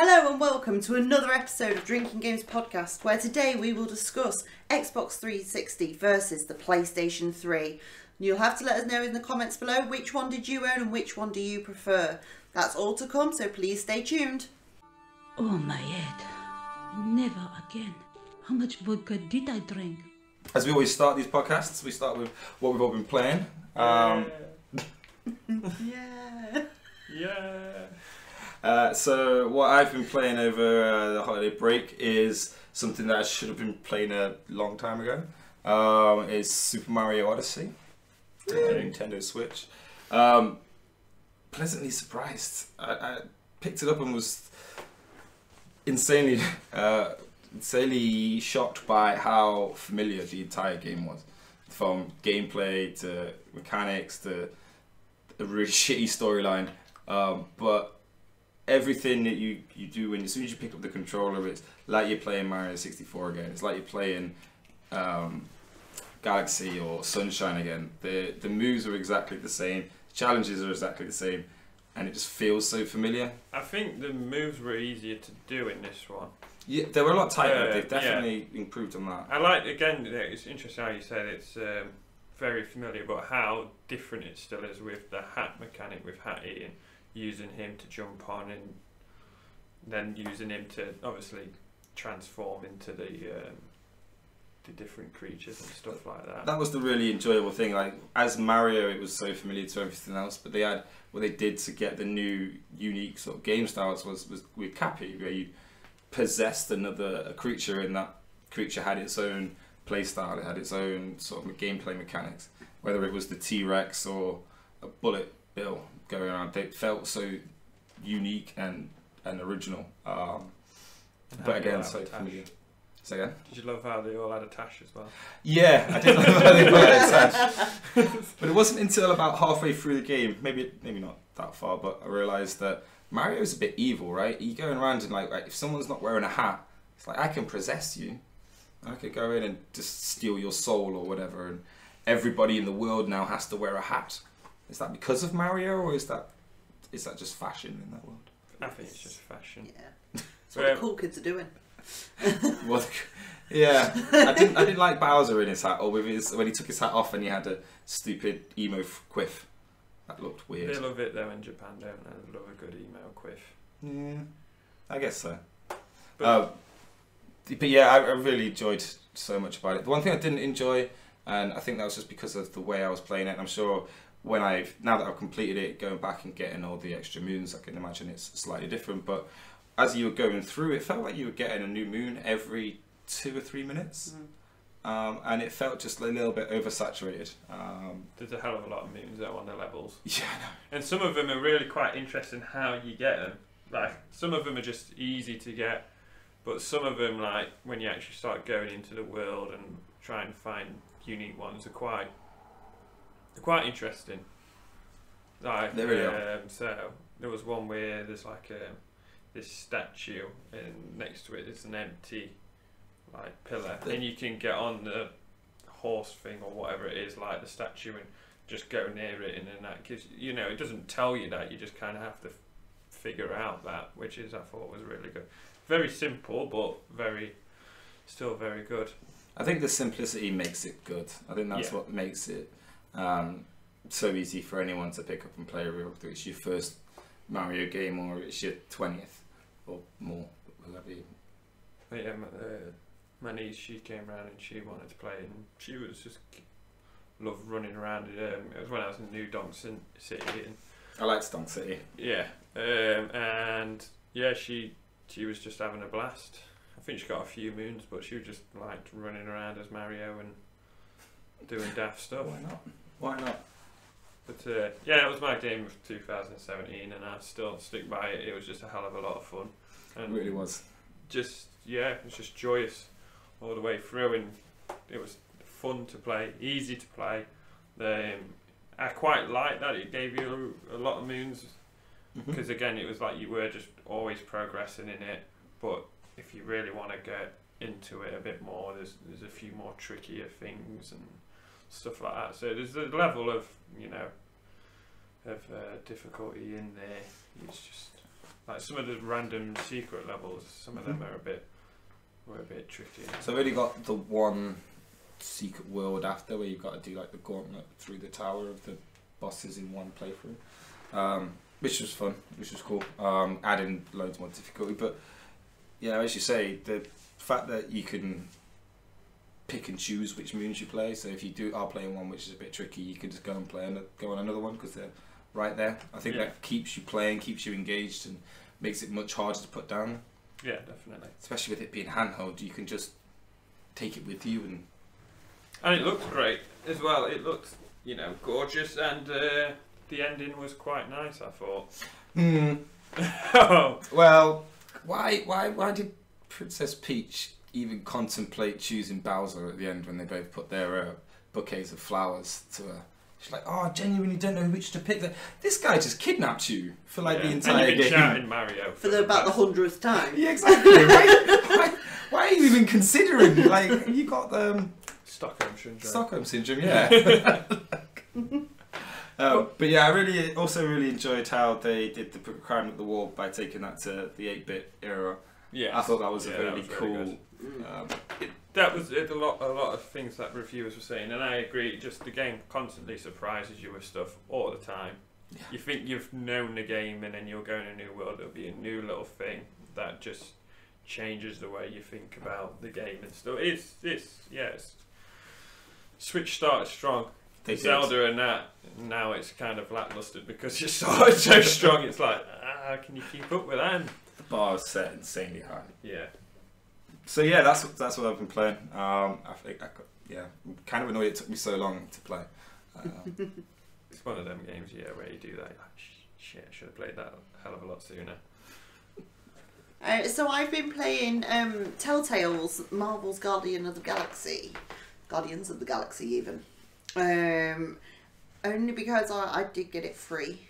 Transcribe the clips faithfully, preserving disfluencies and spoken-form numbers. Hello and welcome to another episode of Drinking Games Podcast, where today we will discuss Xbox three sixty versus the PlayStation three. You'll have to let us know in the comments below which one did you own and which one do you prefer. That's all to come, so please stay tuned. Oh my head, never again. How much vodka did I drink? As we always start these podcasts, we start with what we've all been playing. Um... yeah. yeah. Uh, so what I've been playing over uh, the holiday break is something that I should have been playing a long time ago. Um, it's Super Mario Odyssey, uh, Nintendo Switch. Um, pleasantly surprised. I, I picked it up and was insanely, uh, insanely shocked by how familiar the entire game was, from gameplay to mechanics to a really shitty storyline. Um, but everything that you, you do, when as soon as you pick up the controller, it's like you're playing Mario sixty-four again. It's like you're playing um, Galaxy or Sunshine again. The the moves are exactly the same, the challenges are exactly the same, and it just feels so familiar. I think the moves were easier to do in this one. Yeah, they were a lot tighter. Uh, They've definitely yeah. improved on that. I like, again, it's interesting how you said it's um, very familiar, but how different it still is with the hat mechanic, with hat eating. Using him to jump on and then using him to obviously transform into the um, the different creatures and stuff like that. That was the really enjoyable thing. Like, as Mario, it was so familiar to everything else, but they had what they did to get the new unique sort of game styles was, was with Cappy, where you possessed another creature and that creature had its own play style. It had its own sort of gameplay mechanics, whether it was the T-Rex or a bullet bill going on. They felt so unique and and original. Um, and but again, so familiar. So again, did you love how they all had a tash as well? Yeah, I did love how they all had a tash. But it wasn't until about halfway through the game, maybe maybe not that far, but I realised that Mario's a bit evil, right? You're going around and like, like, if someone's not wearing a hat, it's like, I can possess you. I could go in and just steal your soul or whatever. And everybody in the world now has to wear a hat. Is that because of Mario, or is that is that just fashion in that world? I think it's just fashion. Yeah, it's what um, the cool kids are doing. Well, yeah, I didn't I didn't like Bowser in his hat, or with his, when he took his hat off and he had a stupid emo quiff. That looked weird. They love it though in Japan, don't they? They love a good emo quiff. Yeah, I guess so. But, um, but yeah, I, I really enjoyed so much about it. The one thing I didn't enjoy, and I think that was just because of the way I was playing it, and I'm sure. When I've now that I've completed it, going back and getting all the extra moons, I can imagine it's slightly different. But as you were going through, it felt like you were getting a new moon every two or three minutes, mm. um, and it felt just a little bit oversaturated. Um, There's a hell of a lot of moons though on the levels. Yeah, I know. And some of them are really quite interesting how you get them. Like some of them are just easy to get, but some of them, like when you actually start going into the world and try and find unique ones, are quite. Quite interesting. Like there we um, are. So there was one where there's like a this statue, and next to it is an empty like pillar, and you can get on the horse thing or whatever it is, like the statue, and just go near it, and then that gives you know it doesn't tell you that, you just kind of have to figure out that, which is I thought was really good. Very simple, but very still very good. I think the simplicity makes it good. I think that's yeah. what makes it. Um, so easy for anyone to pick up and play, whether it's your first Mario game or it's your twentieth or more, whatever. Yeah, my, uh, my niece, she came around and she wanted to play, and she was just loved running around. Um, it was when I was in New Donk City. And, I liked Donk City. Yeah, um, and yeah, she she was just having a blast. I think she got a few moons, but she was just like running around as Mario and doing daft stuff. Why not? Why not? But uh, yeah, it was my game of two thousand seventeen, and I still stick by it. It was just a hell of a lot of fun. And it really was. Just yeah, it was just joyous all the way through, and it was fun to play, easy to play. Um, I quite liked that it gave you a lot of moons, because again, it was like you were just always progressing in it. But if you really want to get into it a bit more, there's there's a few more trickier things and stuff like that. So there's a level of you know of uh, difficulty in there. It's just Like some of the random secret levels, some of them are a bit were a bit tricky. So I've only got the one secret world after, where you've got to do like the gauntlet through the tower of the bosses in one playthrough, um, which was fun, which was cool. Um, adding loads more difficulty, but yeah, as you say, the fact that you can pick and choose which moons you play. So if you do are playing one which is a bit tricky, you can just go and play and go on another one because they're right there. I think yeah. that keeps you playing, keeps you engaged, and makes it much harder to put down. Yeah, definitely. Especially with it being handheld, you can just take it with you, and and it looked great as well. It looked, you know, gorgeous, and uh, the ending was quite nice, I thought. Hmm. Oh. Well, why, why, why did Princess Peach even contemplate choosing Bowser at the end when they both put their uh, bouquets of flowers to her? She's like, oh, I genuinely don't know which to pick. This guy just kidnapped you for like yeah. the entire and you've been game. Shouting Mario for, for the, about the hundredth time. Yeah, exactly. Why, why, why are you even considering? Like, you got the um, Stockholm syndrome. Stockholm syndrome, yeah. um, but yeah, I really also really enjoyed how they did the crime at the wall by taking that to the eight bit era. Yeah, I thought that was yeah, a really cool. Really um, it, that was it, a lot. A lot of things that reviewers were saying, and I agree. Just the game constantly surprises you with stuff all the time. Yeah. You think you've known the game, and then you'll go in a new world. There'll be a new little thing that just changes the way you think about the game and stuff. It's it's yes. Yeah, Switch started strong. They Zelda did. And that now it's kind of lacklustre because you started so strong. It's like, ah, can you keep up with that? The bar is set insanely high. Yeah. So yeah, that's that's what I've been playing. Um, I think I got, yeah, I'm kind of annoyed it took me so long to play. Um, it's one of them games, yeah, where you do that. You're like, shit, I should have played that a hell of a lot sooner. Uh, so I've been playing um, Telltale's Marvel's Guardians of the Galaxy, Guardians of the Galaxy even, um, only because I, I did get it free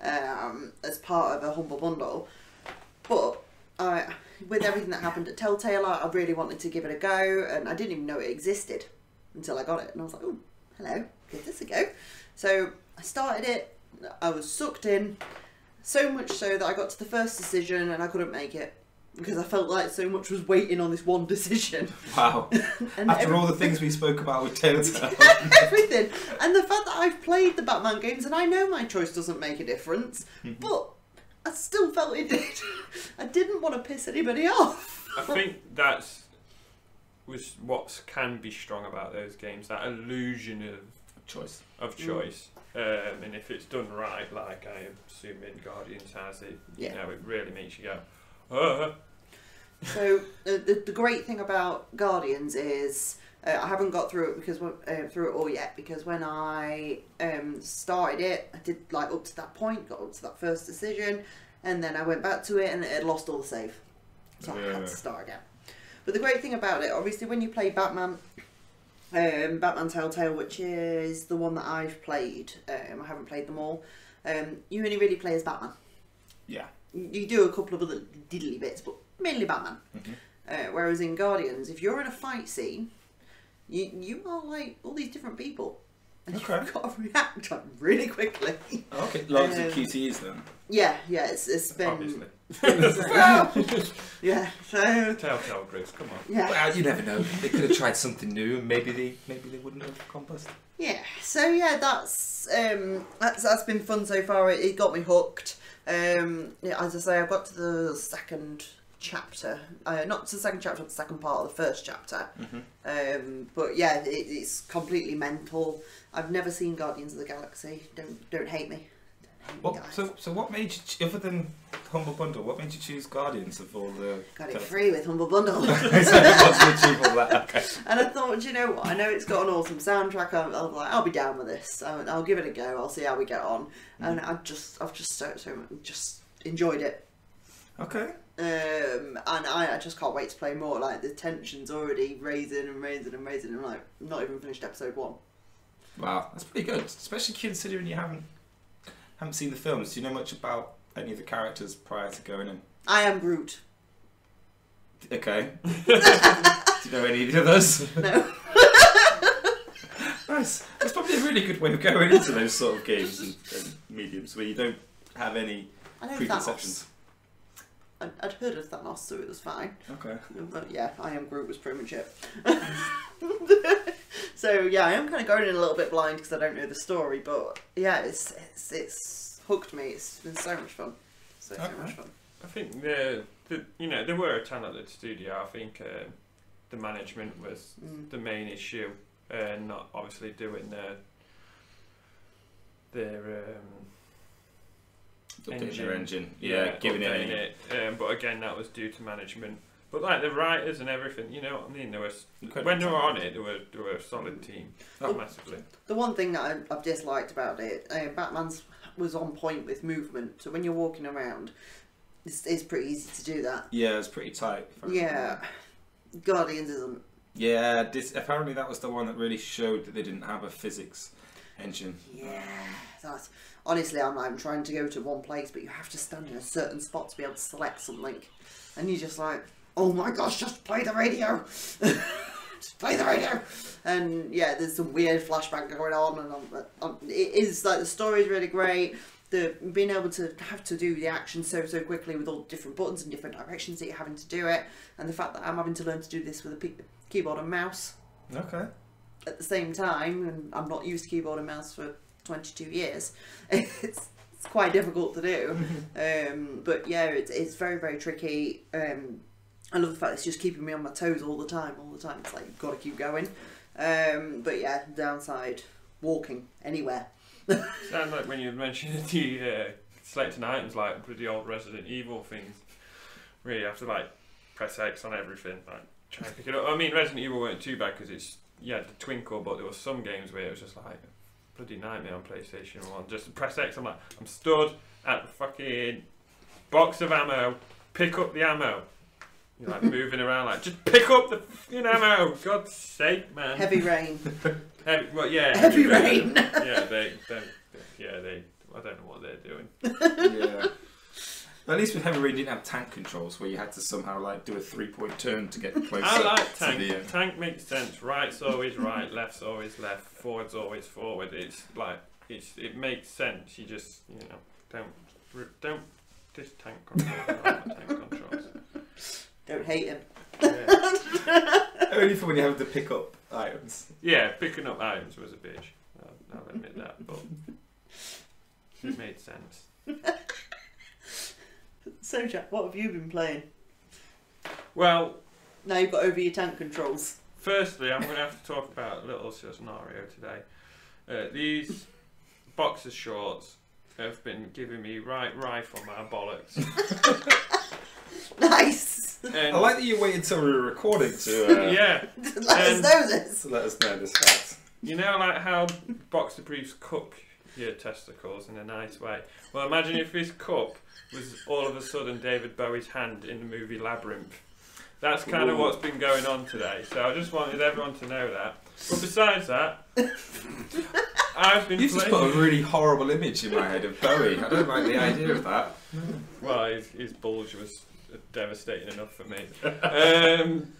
um, as part of a humble bundle. But uh, with everything that happened at Telltale, I really wanted to give it a go, and I didn't even know it existed until I got it. And I was like, oh, hello, give this a go. So I started it, I was sucked in, so much so that I got to the first decision and I couldn't make it because I felt like so much was waiting on this one decision. Wow. And after all the things we spoke about with Telltale. Everything. And the fact that I've played the Batman games and I know my choice doesn't make a difference, mm-hmm. but I still felt it did. I didn't want to piss anybody off. I think that's was what can be strong about those games, that illusion of choice. Of choice. Mm. Um, and if it's done right, like I assume in Guardians has it, yeah. you know, it really makes you go, oh. So uh, the, the great thing about Guardians is uh, I haven't got through it because uh, through it all yet, because when I um, started it, I did like up to that point, got up to that first decision, and then I went back to it and it had lost all the save, so yeah. I had to start again. But the great thing about it, obviously, when you play Batman, um, Batman Telltale, which is the one that I've played, um, I haven't played them all. Um, you only really play as Batman. Yeah. You do a couple of other diddly bits, but mainly Batman. Mm-hmm. uh, whereas in Guardians, if you're in a fight scene, You, you are like all these different people, and okay. you've got to react on really quickly. Okay, loads um, of Q T Es then. Yeah, yeah, it's, it's been... Obviously. Well, yeah, so... Telltale Gris, come on. Yeah. Well, you never know. They could have tried something new, and maybe they, maybe they wouldn't have composed. Yeah, so yeah, that's, um, that's, that's been fun so far. It, it got me hooked. Um, yeah, as I say, I got to the second... chapter, uh, not the second chapter, but the second part of the first chapter. Mm-hmm. um, but yeah, it, it's completely mental. I've never seen Guardians of the Galaxy. Don't don't hate me. Don't hate well, me so so what made you, other than Humble Bundle, what made you choose Guardians of all the? Got it free with Humble Bundle. So that, okay. And I thought, you know what? I know it's got an awesome soundtrack. I'm, I'm like, I'll be down with this. I'll, I'll give it a go. I'll see how we get on. Mm-hmm. And I just, I've just so so much, just enjoyed it. Okay. Um, and I, I just can't wait to play more. Like, the tension's already raising and raising and raising. I'm like, not even finished episode one. Wow, that's pretty good, especially considering you haven't haven't seen the films. Do you know much about any of the characters prior to going in? I am Groot. Okay. Do you know any of those? No. Nice. That's probably a really good way of going into those sort of games and, and mediums where you don't have any I know preconceptions. Thanos. I'd, I'd heard of Thanos, so it was fine. Okay. But yeah, I Am Groot was pretty much it. So yeah, I am kind of going in a little bit blind because I don't know the story, but yeah, it's it's it's hooked me. It's been so much fun. So, okay. so much fun. I think the the you know they were a ton at the studio. I think uh, the management was mm. the main issue, uh, not obviously doing their their. Um, Engine. engine, yeah, yeah giving it, it. it. Um, but again, that was due to management. But like the writers and everything, you know what I mean. There was Incredible when they were on it, they were they were a solid team, not well, massively. The one thing that I've disliked about it, uh, Batman's was on point with movement. So when you're walking around, it's, it's pretty easy to do that. Yeah, it's pretty tight. Yeah, Guardians isn't. Yeah, this, apparently that was the one that really showed that they didn't have a physics engine. Yeah, that's. Honestly, I'm, I'm trying to go to one place, but you have to stand in a certain spot to be able to select something. And you're just like, oh my gosh, just play the radio! Just play the radio! And yeah, there's some weird flashback going on. And on, on. It is, like, the story's really great. The being able to have to do the action so, so quickly with all different buttons and different directions that you're having to do it. And the fact that I'm having to learn to do this with a pe keyboard and mouse. Okay. At the same time, and I'm not used to keyboard and mouse for... twenty-two years. It's, it's quite difficult to do. Um, but yeah, it's, it's very, very tricky. Um, I love the fact it's just keeping me on my toes all the time, all the time. It's like, you've got to keep going. Um, but yeah, downside, walking anywhere. Sounds like when you mentioned the uh, selecting items, like with the old Resident Evil things, where you have to like press X on everything, like try and pick it up. I mean, Resident Evil weren't too bad because it's, yeah, the twinkle, but there were some games where it was just like, bloody nightmare on PlayStation one. Just press X, I'm like, I'm stood at the fucking box of ammo, pick up the ammo. You're like moving around like, just pick up the fucking ammo, God's sake, man. Heavy Rain. Heavy, well, yeah. Heavy, heavy rain. rain. Yeah, they, they, they, yeah, they, I don't know what they're doing. Yeah. At least with Heavy Rain, didn't have tank controls where you had to somehow like do a three-point turn to get closer. I like tank. The, uh... Tank makes sense. Right's always right. Left's always left. Forward's always forward. It's like it's it makes sense. You just you know don't don't this tank controls. Tank controls. Don't hate him. Yeah. Only for when you have to pick up items. Yeah, picking up items was a bitch. I'll, I'll admit that, but it made sense. So Jack, what have you been playing? Well... Now you've got over your tank controls. Firstly, I'm going to have to talk about Little Scenario today. Uh, these boxer shorts have been giving me right rife on my bollocks. Nice! And I like that you waited until we were recording to... Uh, yeah. Let us know this. Let us know this fact. You know like how boxer briefs cup your testicles in a nice way? Well, imagine if this cup... was all of a sudden David Bowie's hand in the movie Labyrinth. That's kind Ooh. of what's been going on today, so I just wanted everyone to know that. But besides that, I've been You've playing... just put a really horrible image in my head of Bowie. I don't like the idea of that. Well, his, his bulge was devastating enough for me. Um,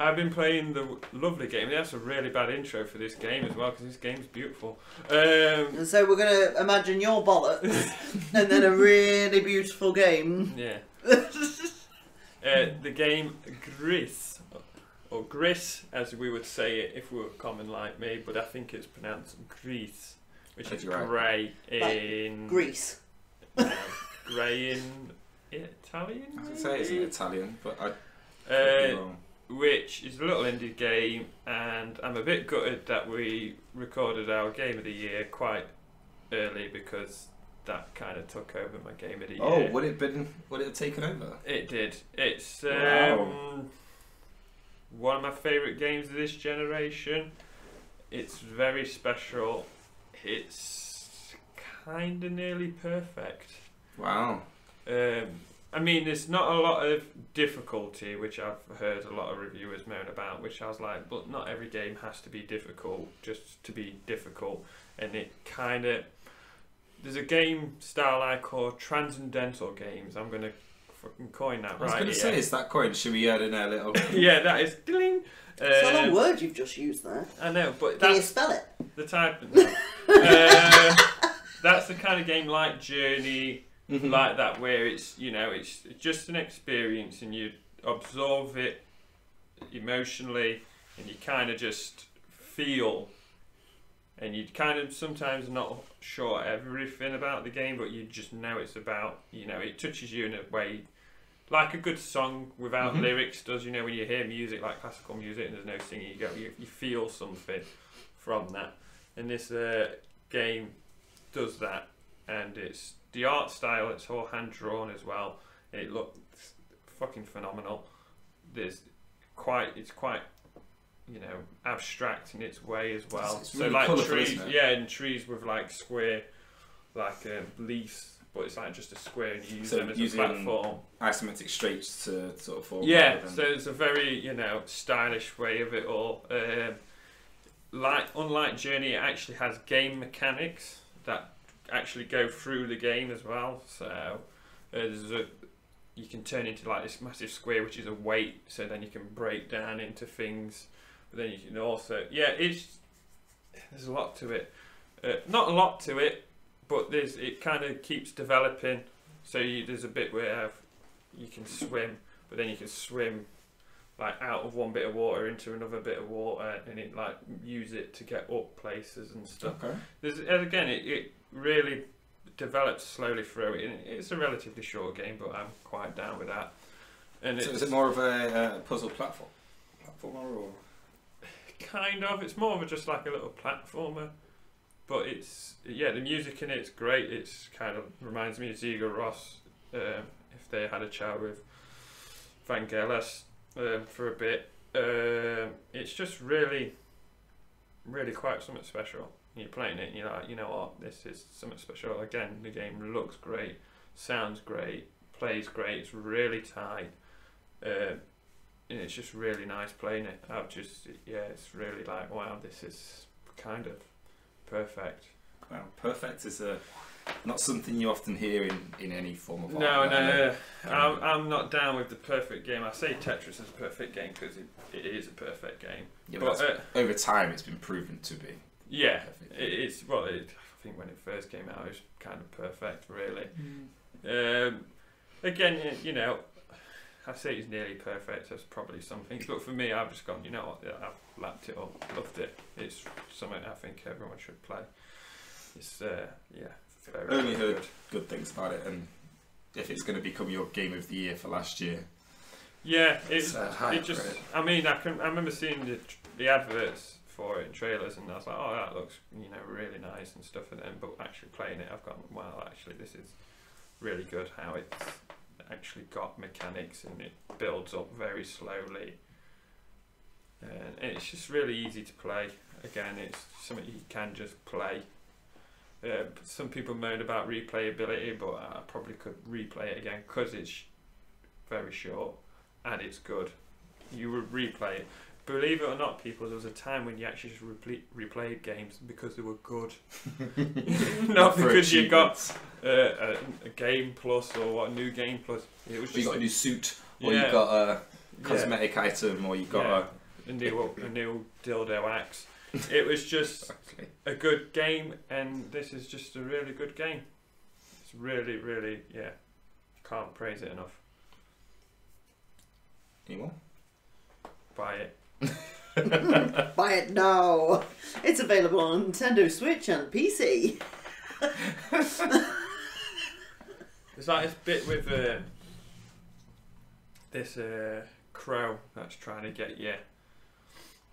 I've been playing the lovely game. That's a really bad intro for this game as well, because this game's beautiful. Um, so we're going to imagine your bollocks, and then a really beautiful game. Yeah. uh, the game Gris, or Gris, as we would say it if we were common like me, but I think it's pronounced Gris, which That's is right. grey in... Like Greece. Uh, grey in Italian? I would say it's in Italian, but I could be wrong. Which is a little indie game, and I'm a bit gutted that we recorded our Game of the Year quite early because that kind of took over my Game of the Year. Oh, would it been? Would it have taken over? It did. It's um, wow. one of my favourite games of this generation. It's very special. It's kind of nearly perfect. Wow. Um, I mean, there's not a lot of difficulty, which I've heard a lot of reviewers moan about, which I was like, but not every game has to be difficult just to be difficult. And it kind of... There's a game style I call transcendental games. I'm going to fucking coin that right I was right going to say, it's that coin. Should we add in a little... Yeah, that is... Ding. It's not a word you've just used there. I know, but that's... Can you spell it? The type... No. uh, that's the kind of game like Journey... mm-hmm. like that, where it's, you know, it's just an experience and you absorb it emotionally and you kind of just feel, and you're kind of sometimes not sure everything about the game, but you just know it's about, you know, it touches you in a way, like a good song without mm-hmm. lyrics does, you know, when you hear music, like classical music, and there's no singing, you go, you, you feel something from that. And this uh, game does that, and it's the art style, it's all hand-drawn as well, and it looks fucking phenomenal. There's quite, it's quite, you know, abstract in its way as well. It's, it's so really like colourful, trees, yeah, and trees with like square, like um, leaves, but it's like just a square and you use so them as a platform. Isometric shapes to sort of form. Yeah, so it's a very, you know, stylish way of it all. Um, like unlike Journey, it actually has game mechanics that actually go through the game as well. So uh, there's a, you can turn into like this massive square, which is a weight. So then you can break down into things. But then you can also, yeah, it's, there's a lot to it. Uh, not a lot to it, but there's, it kind of keeps developing. So you, there's a bit where uh, you can swim, but then you can swim like out of one bit of water into another bit of water, and it like use it to get up places and stuff. Okay. There's, and again, it, it really develops slowly through it. And it's a relatively short game, but I'm quite down with that. And so it's, is it more of a uh, puzzle platform? Platformer or? Kind of. It's more of a, just like a little platformer. But it's, yeah, the music in it's great. It's kind of reminds me of Sigur Rós, um, if they had a chat with Vangelis um, for a bit. Um, it's just really, really quite something special. You're playing it and you're like, you know what, this is something special. Again, the game looks great, sounds great, plays great, it's really tight. Um, and it's just really nice playing it. I've just, yeah, it's really like, wow, this is kind of perfect. Well, perfect is a, not something you often hear in, in any form of art. No, no, no, no. I'm, I'm not down with the perfect game. I say Tetris is a perfect game because it, it is a perfect game. Yeah, but, but uh, over time it's been proven to be. Yeah, it's, well, it, I think when it first came out it was kind of perfect, really. Mm. Um, again, you know, I say it's nearly perfect, that's probably something, but for me I've just gone, you know what, I've lapped it up, loved it. It's something I think everyone should play. It's, uh, yeah, very, only heard good. good things about it, and if it's going to become your game of the year for last year. Yeah, it's, uh, it just, it. I mean, I can, I remember seeing the, the adverts for it in trailers, and I was like, oh, that looks, you know, really nice and stuff, and then, but actually playing it, I've gone, wow, actually this is really good how it's actually got mechanics and it builds up very slowly, and it's just really easy to play. Again, it's something you can just play. Uh, some people moan about replayability, but I probably could replay it again because it's very short and it's good. You would replay it. Believe it or not, people, there was a time when you actually just replay, replayed games because they were good. Not because you got uh, a, a game plus or what, a new game plus. It was just, you got a new suit, or yeah, you got a cosmetic yeah. item, or you got yeah. a... a new a new dildo axe. It was just okay. a good game, and this is just a really good game. It's really, really, yeah, can't praise it enough. Anyone? Buy it. Buy it now! It's available on Nintendo Switch and P C. There's like this bit with uh, this uh, crow that's trying to get you,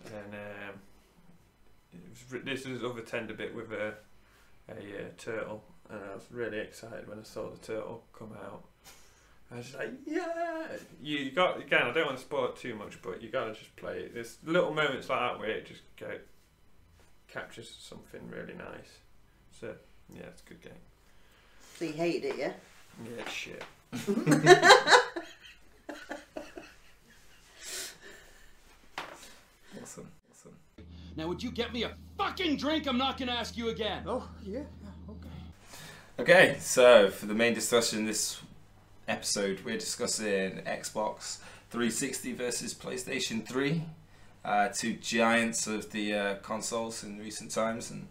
and um, it was, this is another tender bit with a, a uh, turtle, and I was really excited when I saw the turtle come out. I was just like, yeah, you got, again, I don't want to spoil it too much, but you got to just play it. There's little moments like that where it just go, captures something really nice. So, yeah, it's a good game. So you hated it, yeah? Yeah, shit. Awesome, awesome. Now, would you get me a fucking drink? I'm not going to ask you again. Oh, yeah, okay. Okay, so for the main discussion this episode, we're discussing Xbox three sixty versus PlayStation three, uh, two giants of the uh, consoles in recent times, and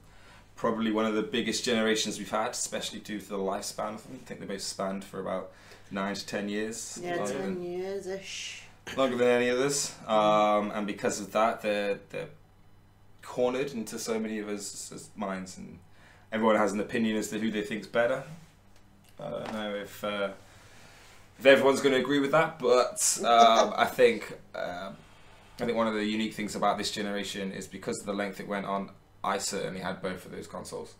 probably one of the biggest generations we've had, especially due to the lifespan of them. I think they both spanned for about nine to ten years. Yeah, ten years-ish. Longer than any others. Um, and because of that, they're, they're cornered into so many of us' minds, and everyone has an opinion as to who they think's better. I don't know if, uh, if everyone's going to agree with that, but um, I think uh, I think one of the unique things about this generation is because of the length it went on. I certainly had both of those consoles,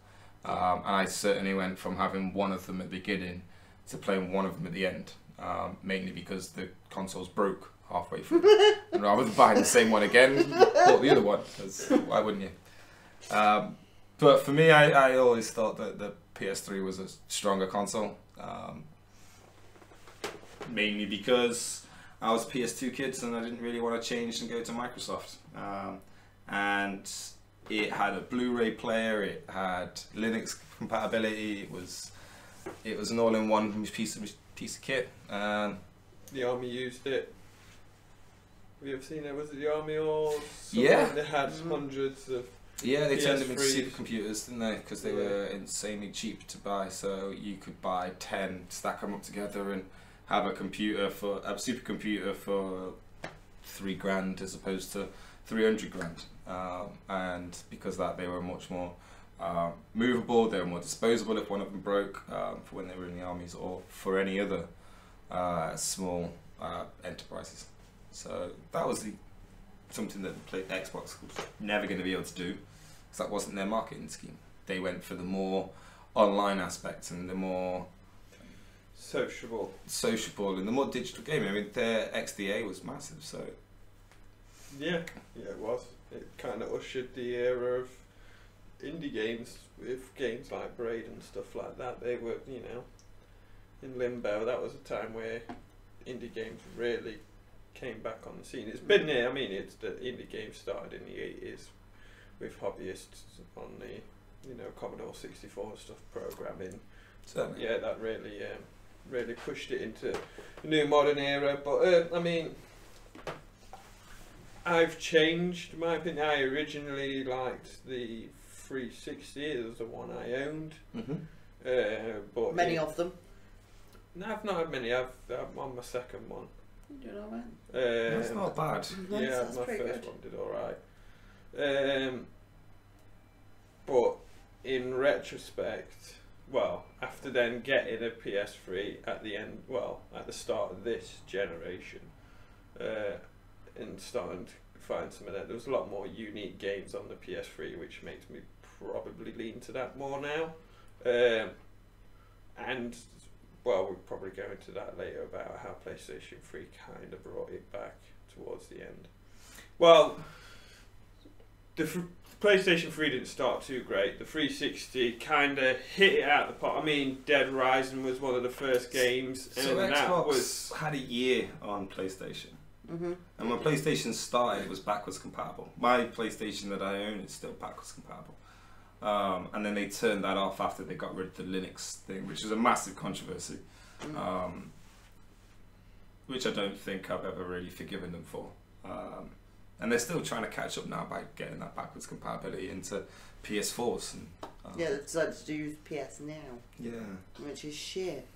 um, and I certainly went from having one of them at the beginning to playing one of them at the end, um, mainly because the consoles broke halfway through. And rather than buying the same one again, bought the other one, because why wouldn't you? Um, but for me, I, I always thought that the P S three was a stronger console, um, mainly because I was P S two kids and I didn't really want to change and go to Microsoft. Um, and it had a Blu-ray player, it had Linux compatibility, it was it was an all-in-one piece of piece of kit. Um, the Army used it. Have you ever seen it? Was it the Army or something? Yeah. They had hundreds of Yeah, they P S threes. Turned them into supercomputers, didn't they? Because they yeah. were insanely cheap to buy, so you could buy ten, stack them up together and have a computer for a supercomputer for three grand as opposed to three hundred grand. Um, and because of that, they were much more uh, movable, they were more disposable if one of them broke, um, for when they were in the armies or for any other uh, small uh, enterprises. So that was the, something that the Xbox was never going to be able to do, because that wasn't their marketing scheme. They went for the more online aspects and the more sociable, sociable and the more digital gaming. I mean, their X D A was massive, so... Yeah, yeah it was. It kind of ushered the era of indie games, with games like Braid and stuff like that. They were, you know, in limbo. That was a time where indie games really came back on the scene. It's been there. I mean, it's the indie games started in the eighties with hobbyists on the, you know, Commodore sixty-four stuff programming. So yeah, that really, um, really pushed it into a new modern era. But uh, I mean. I've changed my opinion. I originally liked the three sixty, it was the one I owned. Mm-hmm. uh, but many it, of them? No, I've not had many. I've, I'm on my second one. You know what? Um, That's not bad. Nice. Yeah, That's my first good. one did alright. Um, but in retrospect, well, after then getting a P S three at the end, well, at the start of this generation, uh, and starting to find some of that. There was a lot more unique games on the P S three, which makes me probably lean to that more now. Um, and, well, we'll probably go into that later about how PlayStation three kind of brought it back towards the end. Well, the PlayStation three didn't start too great. The three sixty kind of hit it out of the pot. I mean, Dead Rising was one of the first games. And so that Xbox was had a year on PlayStation. Mm-hmm. And when PlayStation started, it was backwards compatible. My PlayStation that I own is still backwards compatible. Um, and then they turned that off after they got rid of the Linux thing, which was a massive controversy. Um, which I don't think I've ever really forgiven them for. Um, and they're still trying to catch up now by getting that backwards compatibility into P S fours. And, um, yeah, they decided to do P S Now. Yeah. Which is shit.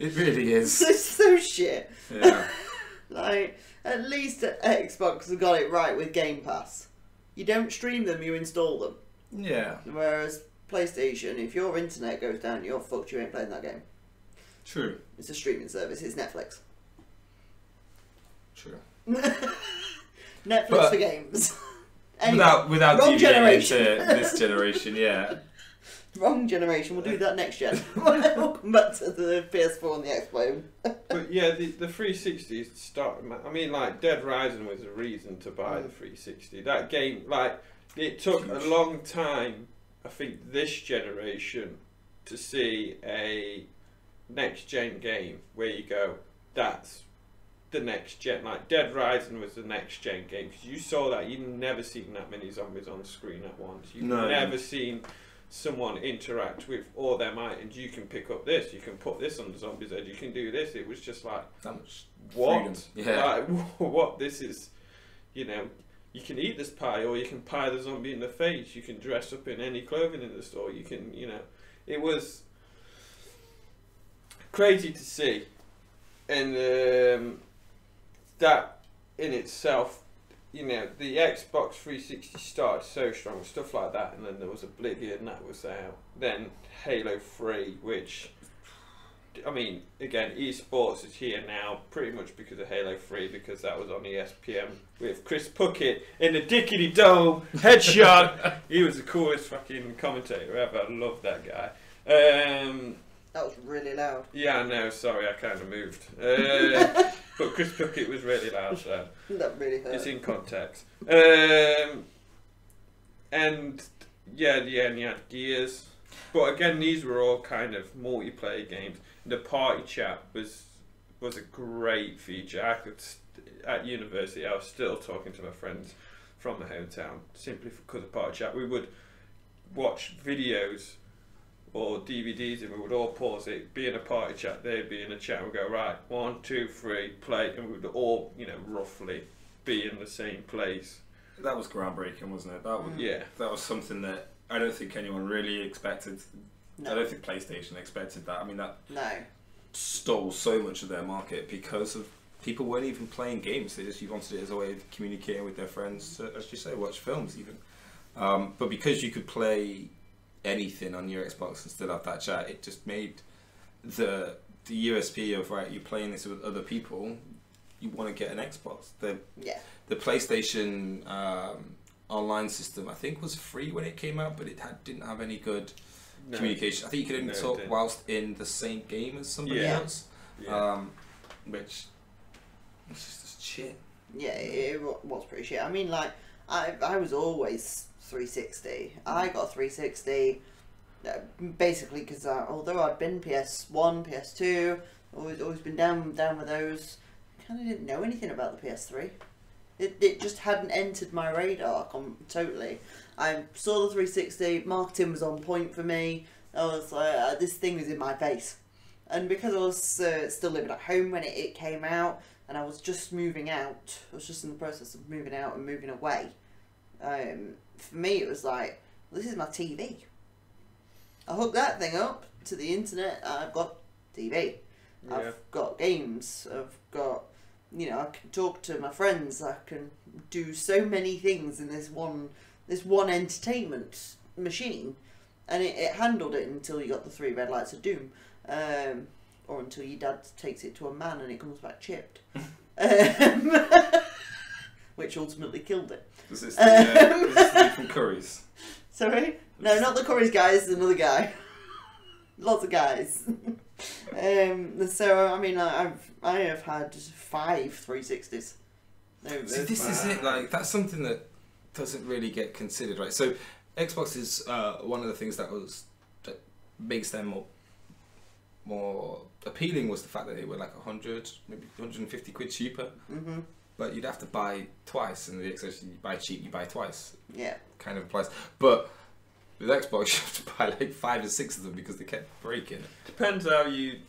It really is. It's so shit. Yeah. Like, at least Xbox have got it right with Game Pass. You don't stream them, you install them. Yeah. Whereas PlayStation, if your internet goes down, you're fucked, you ain't playing that game. True. It's a streaming service, it's Netflix. True. Netflix but for games. Anyway, without without wrong generation. This generation, yeah. Wrong generation, we'll do that next gen. Welcome back to the P S four and the Xbox. But yeah, the, the three sixty started, I mean, like, Dead Rising was a reason to buy the three sixty. That game, like, it took a long time, I think, this generation, to see a next gen game where you go, that's the next gen. Like, Dead Rising was the next gen game, because you saw that, you've never seen that many zombies on screen at once. You've no. never seen someone interact with all their might, and you can pick up this, you can put this on the zombie's head, you can do this. It was just like, that much what? Yeah. Like, what? This is, you know, you can eat this pie, or you can pie the zombie in the face, you can dress up in any clothing in the store, you can, you know, it was crazy to see. And um, that in itself, you know, the Xbox three sixty started so strong, stuff like that, and then there was Oblivion, that was out, then Halo three, which, I mean, again, esports is here now pretty much because of Halo three, because that was on E S P N with Chris Puckett in the Dickety Dome headshot. He was the coolest fucking commentator ever. I love that guy. Um, that was really loud. Yeah, I know. Sorry, I kind of moved. Uh, but Chris Puckett was really loud, so that really hurt. It's in context. Um, and yeah, yeah, and you had Gears. But again, these were all kind of multiplayer games. The party chat was was a great feature. I could at university, I was still talking to my friends from the hometown simply because of party chat. We would watch videos or D V Ds, and we would all pause it, be in a party chat. They'd be in a chat. We'd go, right, one, two, three, play, and we would all, you know, roughly be in the same place. That was groundbreaking, wasn't it? That was, yeah. That was something that I don't think anyone really expected. No. I don't think PlayStation expected that. I mean, that no. stole so much of their market because of people weren't even playing games. They just wanted it as a way of communicating with their friends, to, as you say, watch films even. Um, but because you could play anything on your Xbox and still have that chat, it just made the the U S P of, right, you're playing this with other people, you want to get an Xbox. The, yeah. the PlayStation um, online system, I think, was free when it came out, but it had, didn't have any good no. communication. I think you could only no, talk whilst in the same game as somebody yeah. else, yeah. Um, which was just shit. Yeah, it, it was pretty shit. I mean, like, I I was always three sixty. I got three sixty basically because although I'd been P S one, P S two, always always been down down with those, I kind of didn't know anything about the P S three. It, it just hadn't entered my radar com totally. I saw the three sixty, marketing was on point for me. I was like, uh, this thing is in my face. And because I was uh, still living at home when it, it came out, and I was just moving out, I was just in the process of moving out and moving away. Um, for me, it was like, this is my T V. I hook that thing up to the internet, and I've got T V. Yeah. I've got games, I've got... You know, I can talk to my friends. I can do so many things in this one, this one entertainment machine, and it, it handled it until you got the three red lights of doom, um, or until your dad takes it to a man and it comes back chipped, um, which ultimately killed it. Was this the, um, uh, was this the from Curry's? Sorry, no, not the Curry's guy. It's another guy. Lots of guys. Um, so I mean, I've I have had five three sixties. So this wow. is it. Like, that's something that doesn't really get considered, right? So Xbox is uh, one of the things that was that makes them more more appealing was the fact that they were like a hundred, maybe a hundred and fifty quid cheaper. Mm-hmm. But you'd have to buy twice, and the Xbox, you buy cheap, you buy twice. Yeah, kind of applies, but. With Xbox, you have to buy like five or six of them because they kept breaking. Depends how you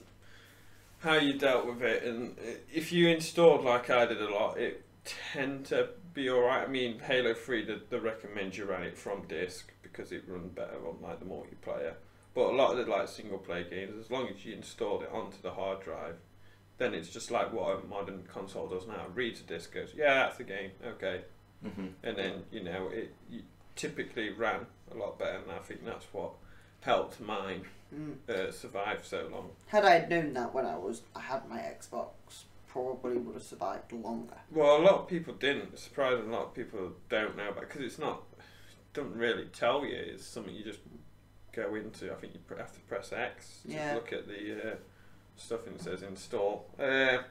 how you dealt with it, and if you installed like I did a lot, it tend to be all right. I mean, Halo three, they, they recommend you run it from disc because it runs better on like the multiplayer. But a lot of the like single player games, as long as you installed it onto the hard drive, then it's just like what a modern console does now. It reads a disc, goes, yeah, that's the game, okay, mm-hmm. and then you know it. You, typically ran a lot better, and I think that's what helped mine mm. uh, survive so long. Had I known that when I was I had my Xbox, probably would have survived longer. Well, a lot of people didn't. Surprisingly, a lot of people don't know about it because it's not it doesn't really tell you. It's something you just go into. I think you have to press X to yeah. look at the uh, stuff and it says install. Uh,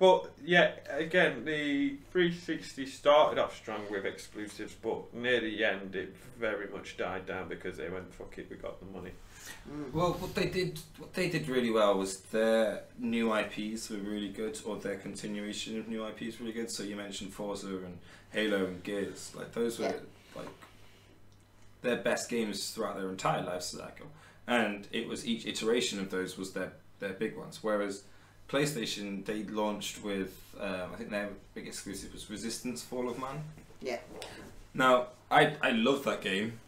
But yeah, again, the three sixty started off strong with exclusives, but near the end it very much died down because they went, fuck it, we got the money. Well, what they did, what they did really well was their new I Ps were really good, or their continuation of new I Ps were really good. So you mentioned Forza and Halo and Gears, like those were yeah. like their best games throughout their entire life cycle, and it was each iteration of those was their their big ones. Whereas PlayStation, they launched with, um, I think their big exclusive was Resistance Fall of Man. Yeah. Now, I, I loved that game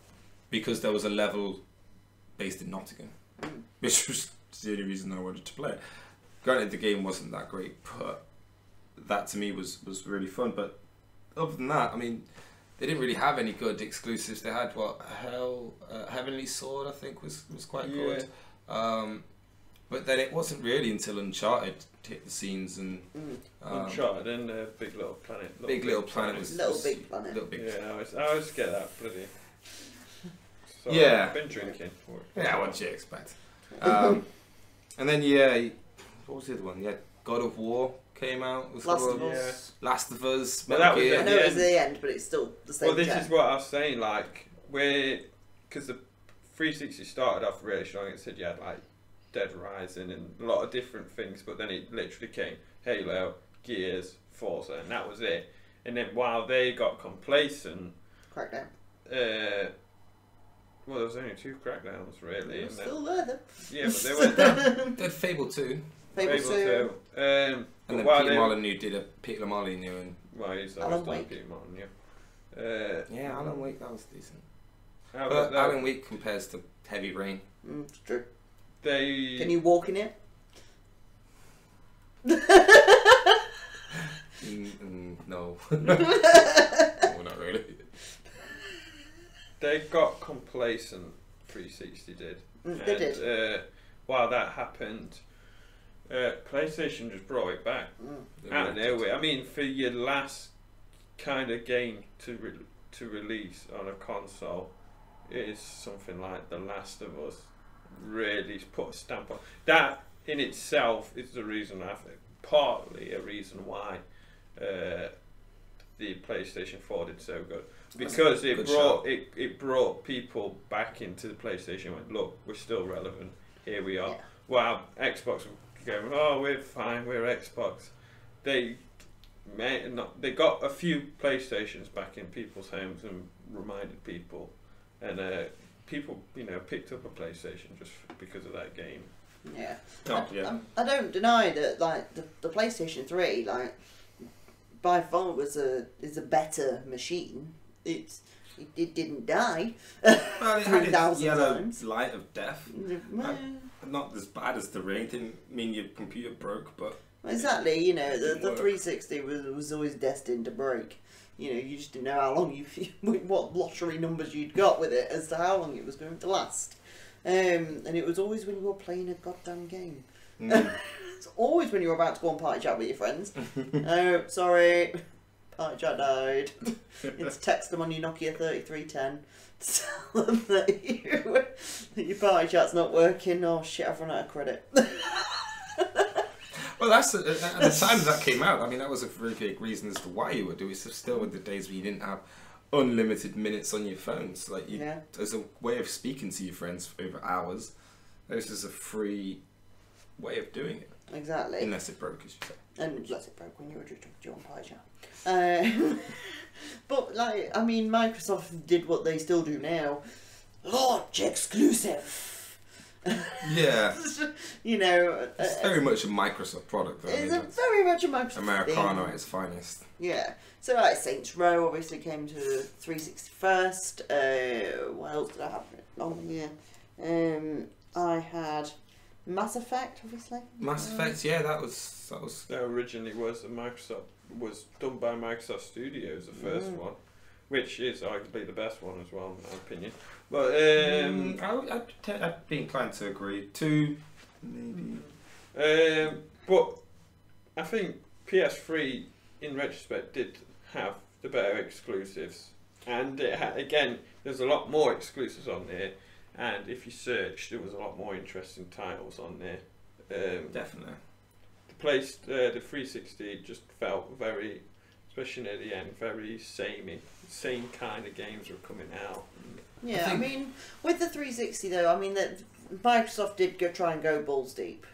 because there was a level based in Nottingham, mm. which was the only reason I wanted to play it. Granted, the game wasn't that great, but that to me was, was really fun. But other than that, I mean, they didn't really have any good exclusives. They had, what, Hell, uh, Heavenly Sword, I think, was, was quite yeah. good. Um, but then it wasn't really until Uncharted hit the scenes and... Mm. Um, Uncharted and uh, Big Little Planet. Little Big, Big Little Planet. Planet was, Little was, Big Planet. Little Big yeah, Planet. I always get that, bloody. So yeah. I've been drinking for it. Yeah, what do you expect? Um, and then, yeah, what was the other one? Yeah, God of War came out. Was Last of Us. Yeah. Last of Us. Well, that was I know it was the end, but it's still the same. Well, this gen. is what I was saying, like, we're... Because the three sixty started off really strong. It said you had, like, Dead Rising and a lot of different things, but then it literally came Halo, Gears, Forza, and that was it. And then while they got complacent, Crackdown. Uh, well, there was only two Crackdowns really. And still then, there, though. Yeah, but they went down. They had Fable two. Fable, Fable two. two. Um, and then Peter Molyneux did a Peter Molyneux and well, he's Alan Wake. Peter Molyneux. Uh, yeah, Alan Wake. That was decent. But that? Alan Wake compares to Heavy Rain. Mm, it's true. They... Can you walk in it? mm, mm, no. No, not really. They got complacent, three sixty did. Mm, they and, did. Uh, while that happened, uh, PlayStation just brought it back. Mm. Out of nowhere. I mean, for your last kind of game to, re to release on a console, it is something like The Last of Us. Really put a stamp on that in itself is the reason I think partly a reason why uh, the PlayStation four did so good, because it good brought it, it brought people back into the PlayStation and went, look, we're still relevant, here we are. Yeah. While Xbox going, oh, we're fine, we're Xbox, they may not, they got a few PlayStations back in people's homes and reminded people, and uh people, you know, picked up a PlayStation just because of that game. Yeah. Oh, I, yeah. I, I don't deny that, like, the, the PlayStation three, like, by far was a, is a better machine. It's, it, it didn't die well, three thousand times. Light of death. Well, not as bad as the Ring. Didn't mean your computer broke, but... Exactly, it, you know, the, the three sixty was, was always destined to break. You know, you just didn't know how long you, what lottery numbers you'd got with it as to how long it was going to last. Um, and it was always when you were playing a goddamn game. Mm. It's always when you were about to go on party chat with your friends. Oh, sorry, party chat died. It's text them on your Nokia thirty-three ten to tell them that, you, that your party chat's not working. Oh shit, I've run out of credit. Well, that's at the time that came out, I mean, that was a very big reason as to why you would do it. So still in the days where you didn't have unlimited minutes on your phones. Like, you, yeah. as a way of speaking to your friends over hours, this is a free way of doing it. Exactly. Unless it broke, as you say. And unless it broke when you were just John Piger. Um, but, like, I mean, Microsoft did what they still do now. Launch exclusive. Yeah, you know, it's uh, very much a Microsoft product. Though. It's I mean, a very much a Microsoft Americano thing. At its finest. Yeah, so like Saints Row obviously came to three sixty first. Uh, what else did I have on here? Um, I had Mass Effect, obviously. Mass um, Effect, yeah, that was that was that originally was a Microsoft was done by Microsoft Studios, the first mm. one, which is arguably the best one as well, in my opinion. But um, mm, I, I'd, t I'd be inclined to agree. Two, maybe. Um, but I think P S three, in retrospect, did have the better exclusives, and it had, again, there's a lot more exclusives on there. And if you search, there was a lot more interesting titles on there. Um, Definitely. The place, uh, the three sixty just felt very, especially near the end, very samey. Same kind of games were coming out. Yeah, I, I mean, with the three sixty though, I mean, that Microsoft did go, try and go balls deep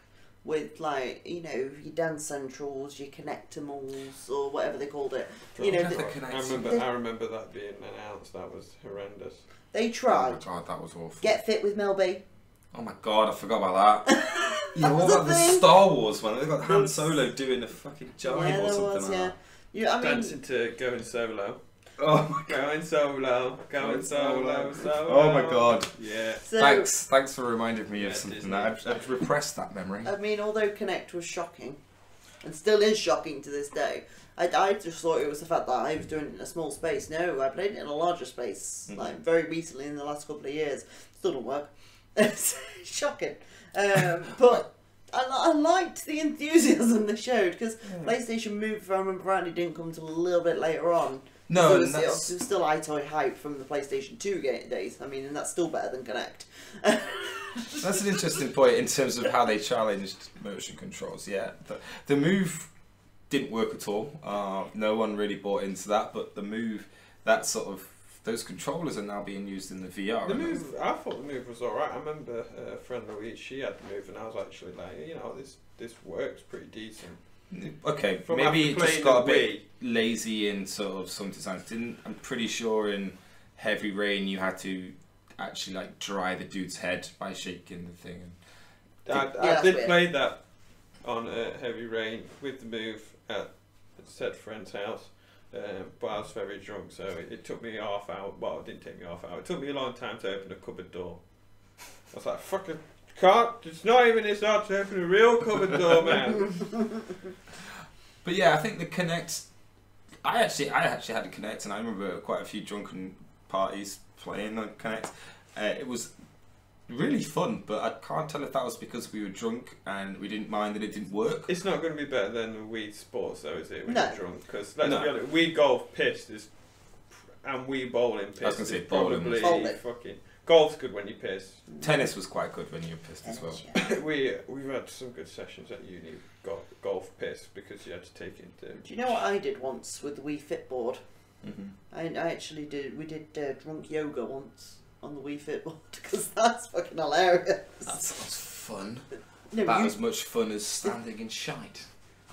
with, like, you know, your Dance Centrals, your Kinectimals, or whatever they called it. You know, the, the I remember, the, I remember that being announced. That was horrendous. They tried. Oh my god, that was awful. Get Fit with Mel B. Oh my god, I forgot about that. You know, all about the Star Wars one. They got Han Solo doing a fucking jive yeah, or something was, like yeah. that. Yeah, I mean, dancing to Going Solo. Oh my God. Going solo, going solo, solo. Oh my God. Yeah. So, thanks, thanks for reminding me yeah, of something that I've, I've repressed that memory. I mean, although Kinect was shocking, and still is shocking to this day, I, I just thought it was the fact that I was doing it in a small space. No, I played it in a larger space, mm. like very recently in the last couple of years. Still don't work. It's shocking. Um, but I, I liked the enthusiasm they showed, because mm. PlayStation Move, if I remember rightly, didn't come until a little bit later on. No, so it was, and that's... it was still iToy hype from the PlayStation two game days. I mean, and that's still better than Kinect. That's an interesting point in terms of how they challenged motion controls. Yeah, the, the Move didn't work at all. Uh, no one really bought into that, but the Move, that sort of, those controllers are now being used in the V R. The Move, I thought the Move was alright. I remember a friend of mine, she had the Move, and I was actually like, you know, this this works pretty decent. Okay, from maybe it just got a bit lazy in sort of some designs. Didn't I'm pretty sure in Heavy Rain you had to actually like dry the dude's head by shaking the thing. And I, I, yeah, I did weird. play that on uh, Heavy Rain with the Move at said friend's house, um, but I was very drunk, so it, it took me a half hour. Well, it didn't take me half hour. It took me a long time to open a cupboard door. I was like, fucking. Can't, it's not even this hard to open a real cupboard door, man. But yeah, I think the Kinect, I actually I actually had a Kinect, and I remember quite a few drunken parties playing the Kinect. Uh, it was really fun, but I can't tell if that was because we were drunk and we didn't mind that it didn't work. It's not going to be better than Wii Sports, though, is it, when no. you're drunk? Because let's no. be honest, Wii Golf pissed is, and Wii Bowling pissed I was gonna say is bowling. probably bowling. fucking... Golf's good when you piss. Tennis was quite good when you were pissed as well. we, we've had some good sessions at uni, golf, golf piss, because you had to take it to... Do you know what I did once with the Wii Fit board? Mm-hmm. I, I actually did, we did uh, drunk yoga once on the Wii Fit board, because that's fucking hilarious. That sounds fun. No, about you, as much fun as standing in shite.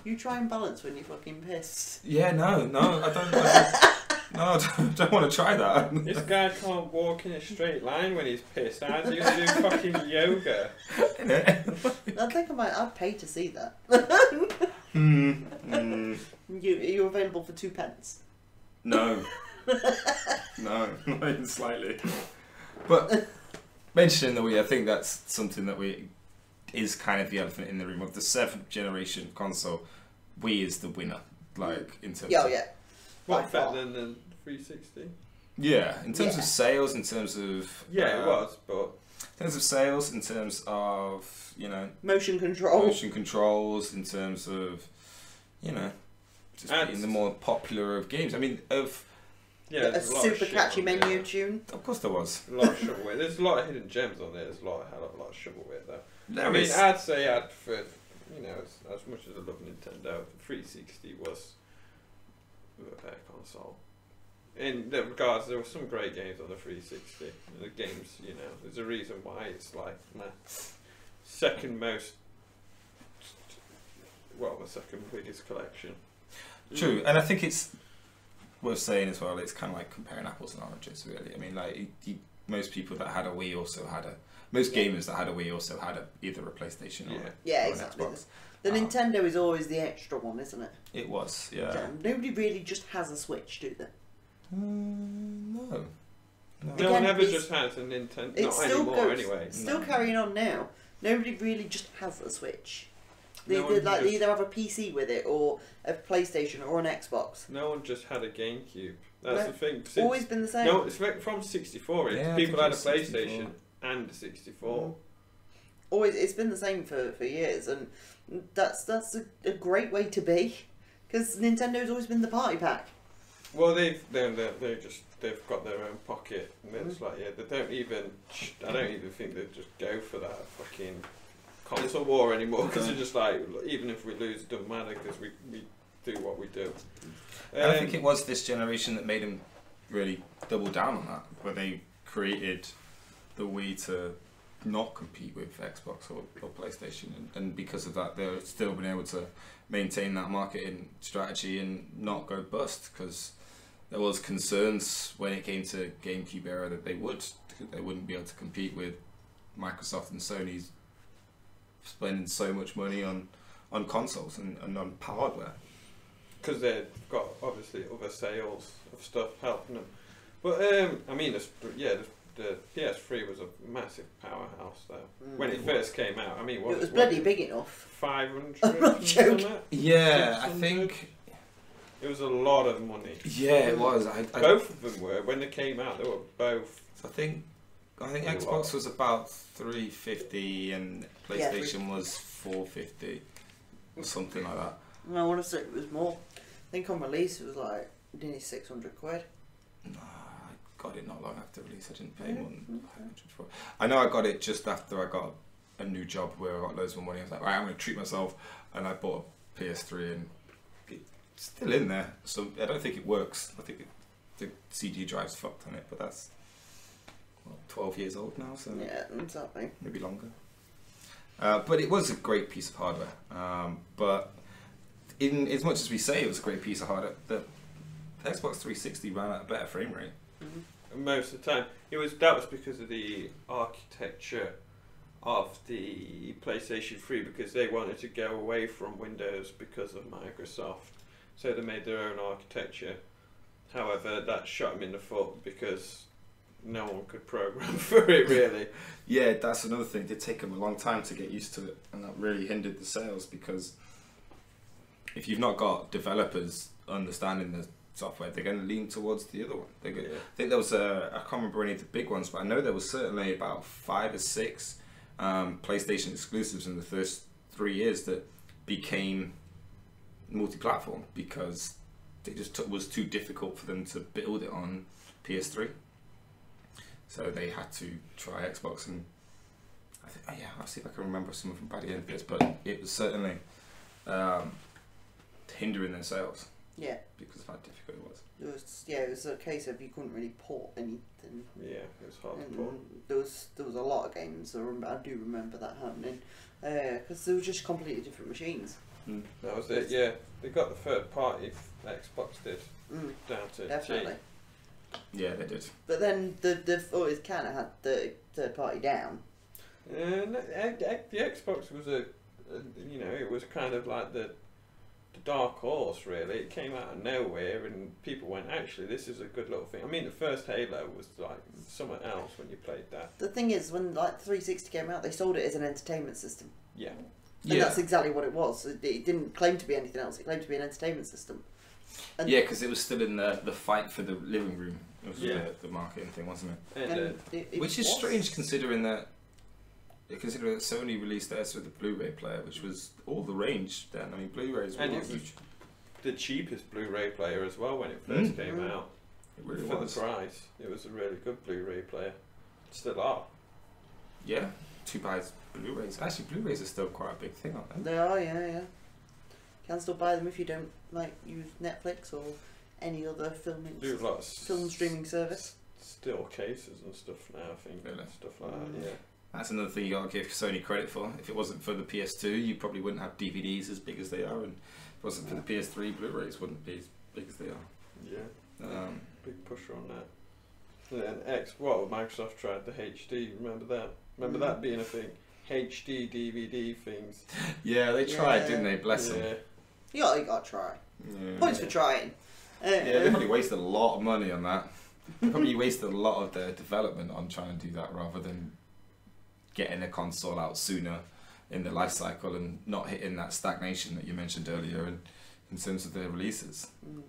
You try and balance when you fucking piss. Yeah, no, no, I don't... I don't No, I don't, don't want to try that. This guy can't walk in a straight line when he's pissed. How do you do fucking yoga? I think I might. I'd pay to see that. mm, mm. You, are you available for two pence? No. No, not even slightly. But mentioning the Wii, I think that's something that we is kind of the elephant in the room of the seventh generation console. Wii is the winner, like in terms. Oh, of... yeah. What, better than the three sixty? Yeah, in terms yeah. of sales, in terms of... Yeah, uh, it was, but... In terms of sales, in terms of, you know... Motion control. Motion controls, in terms of, you know, just and being the more popular of games. I mean, of... Yeah, a super catchy menu there. tune. Of course there was. A lot of shovelware. There's a lot of hidden gems on there. There's a lot of, a lot of shovelware, though. There I mean, is... I'd say I'd prefer, you know, as, as much as I love Nintendo, three sixty was... a better console. In that regards, there were some great games on the three sixty. The games, you know, there's a reason why it's like my second most, well, the second biggest collection. True, and I think it's worth saying as well, it's kind of like comparing apples and oranges, really. I mean, like, you, you, most people that had a Wii also had a, most yeah. gamers that had a Wii also had a, either a PlayStation yeah. or, a, yeah, or exactly. an Xbox. The um, Nintendo is always the extra one, isn't it? It was, yeah. yeah. Nobody really just has a Switch, do they? Um, no. No, Again, one ever just has a Nintendo. Not still anymore, goes, anyway. Still no. carrying on now. Nobody really just has a Switch. They, no they, like, just, they either have a P C with it, or a PlayStation, or an Xbox. No one just had a GameCube. That's no, the thing. It's always been the same. No, it's from sixty-four. It's yeah, people had a PlayStation and a sixty-four. Mm. Always, it's been the same for, for years, and that's that's a, a great way to be, because Nintendo's always been the party pack. Well, they've they're, they're just they've got their own pocket, and it's like yeah, they don't even I don't even think they just go for that fucking console war anymore, because they're just like, even if we lose, it doesn't matter, because we we do what we do. And um, I think it was this generation that made them really double down on that, where they created the Wii to not compete with Xbox or, or PlayStation, and, and because of that they've still been able to maintain that marketing strategy and not go bust, because there was concerns when it came to GameCube era that they would they wouldn't be able to compete with Microsoft and Sony's spending so much money on on consoles and, and on hardware. because they've got obviously other sales of stuff helping them. But um, I mean, this, yeah, the, the P S three was a massive powerhouse though mm. when it first came out. I mean, what it was, was bloody big enough. Five hundred. Yeah, I think. It was a lot of money. Yeah, it was. I, I, both of them were when they came out. They were both. I think, I think Xbox was about three fifty, and PlayStation yeah, was four fifty, or something like that. No, I want to say it was more. I think on release it was like nearly six hundred quid. No, I got it not long after release. I didn't pay yeah. more than five hundred for it. I know I got it just after I got a new job where I got loads more money. I was like, right, I'm going to treat myself, and I bought a P S three and. Still in there, so I don't think it works. I think it, the C D drive's fucked on it, but that's well, twelve years old now, so yeah, exactly. Maybe longer. Uh, but it was a great piece of hardware. Um, but in as much as we say it was a great piece of hardware, the Xbox three sixty ran at a better frame rate mm-hmm. most of the time. It was that was because of the architecture of the PlayStation three, because they wanted to go away from Windows because of Microsoft. So they made their own architecture. However, that shot them in the foot because no one could program for it really. Yeah, that's another thing. It did take them a long time to get used to it, and that really hindered the sales, because if you've not got developers understanding the software, they're going to lean towards the other one. They go, yeah. I think there was a, I can't remember any of the big ones, but I know there was certainly about five or six um, PlayStation exclusives in the first three years that became multi-platform because it just took, was too difficult for them to build it on P S three, so they had to try Xbox. And I think, oh yeah, I'll see if I can remember some of them by the end of this, but it was certainly um, hindering their sales. Yeah, because of how difficult it was. It was yeah, it was a case of you couldn't really port anything. Yeah, it was hard and to port. There was there was a lot of games. I, remember, I do remember that happening because uh, they were just completely different machines. Mm. That was it, yeah. They got the third party Xbox did mm. down to definitely. G. Yeah, they did. But then the the always kind of had the third party down. And the Xbox was a, a, you know, it was kind of like the the dark horse really. It came out of nowhere, and people went, actually, this is a good little thing. I mean, the first Halo was like something else when you played that. The thing is, when like three sixty came out, they sold it as an entertainment system. Yeah. And yeah. that's exactly what it was. It, it didn't claim to be anything else. It claimed to be an entertainment system. And yeah, because it was still in the the fight for the living room. It was yeah. the, the marketing thing, wasn't it? And, and uh, it, it which was. is strange considering that considering that Sony released theirs with the Blu-ray player, which was all the rage then. I mean, Blu-rays were huge. The cheapest Blu-ray player as well when it first mm. came mm. out. It really for was. the price, it was a really good Blu-ray player. Still are. Yeah, two buys. Blu-rays. Actually, Blu-rays are still quite a big thing, aren't they? They are, yeah, yeah. You can still buy them if you don't, like, use Netflix or any other filming, do like film streaming service. Still cases and stuff now, I think, really? Stuff like mm. that, yeah. That's another thing you gotta give Sony credit for. If it wasn't for the P S two, you probably wouldn't have D V Ds as big as they are, and if it wasn't for the P S three, Blu-rays wouldn't be as big as they are. Yeah. Um, big pusher on that. Then X, well, Microsoft tried the H D, remember that? Remember mm. that being a thing? H D D V D things. Yeah, they tried, yeah. didn't they? Bless yeah. them. Yeah, they got to try. Yeah. Points for trying. Uh, yeah, they probably wasted a lot of money on that. They probably wasted a lot of their development on trying to do that rather than getting a console out sooner in the life cycle and not hitting that stagnation that you mentioned earlier in, in terms of their releases. Mm.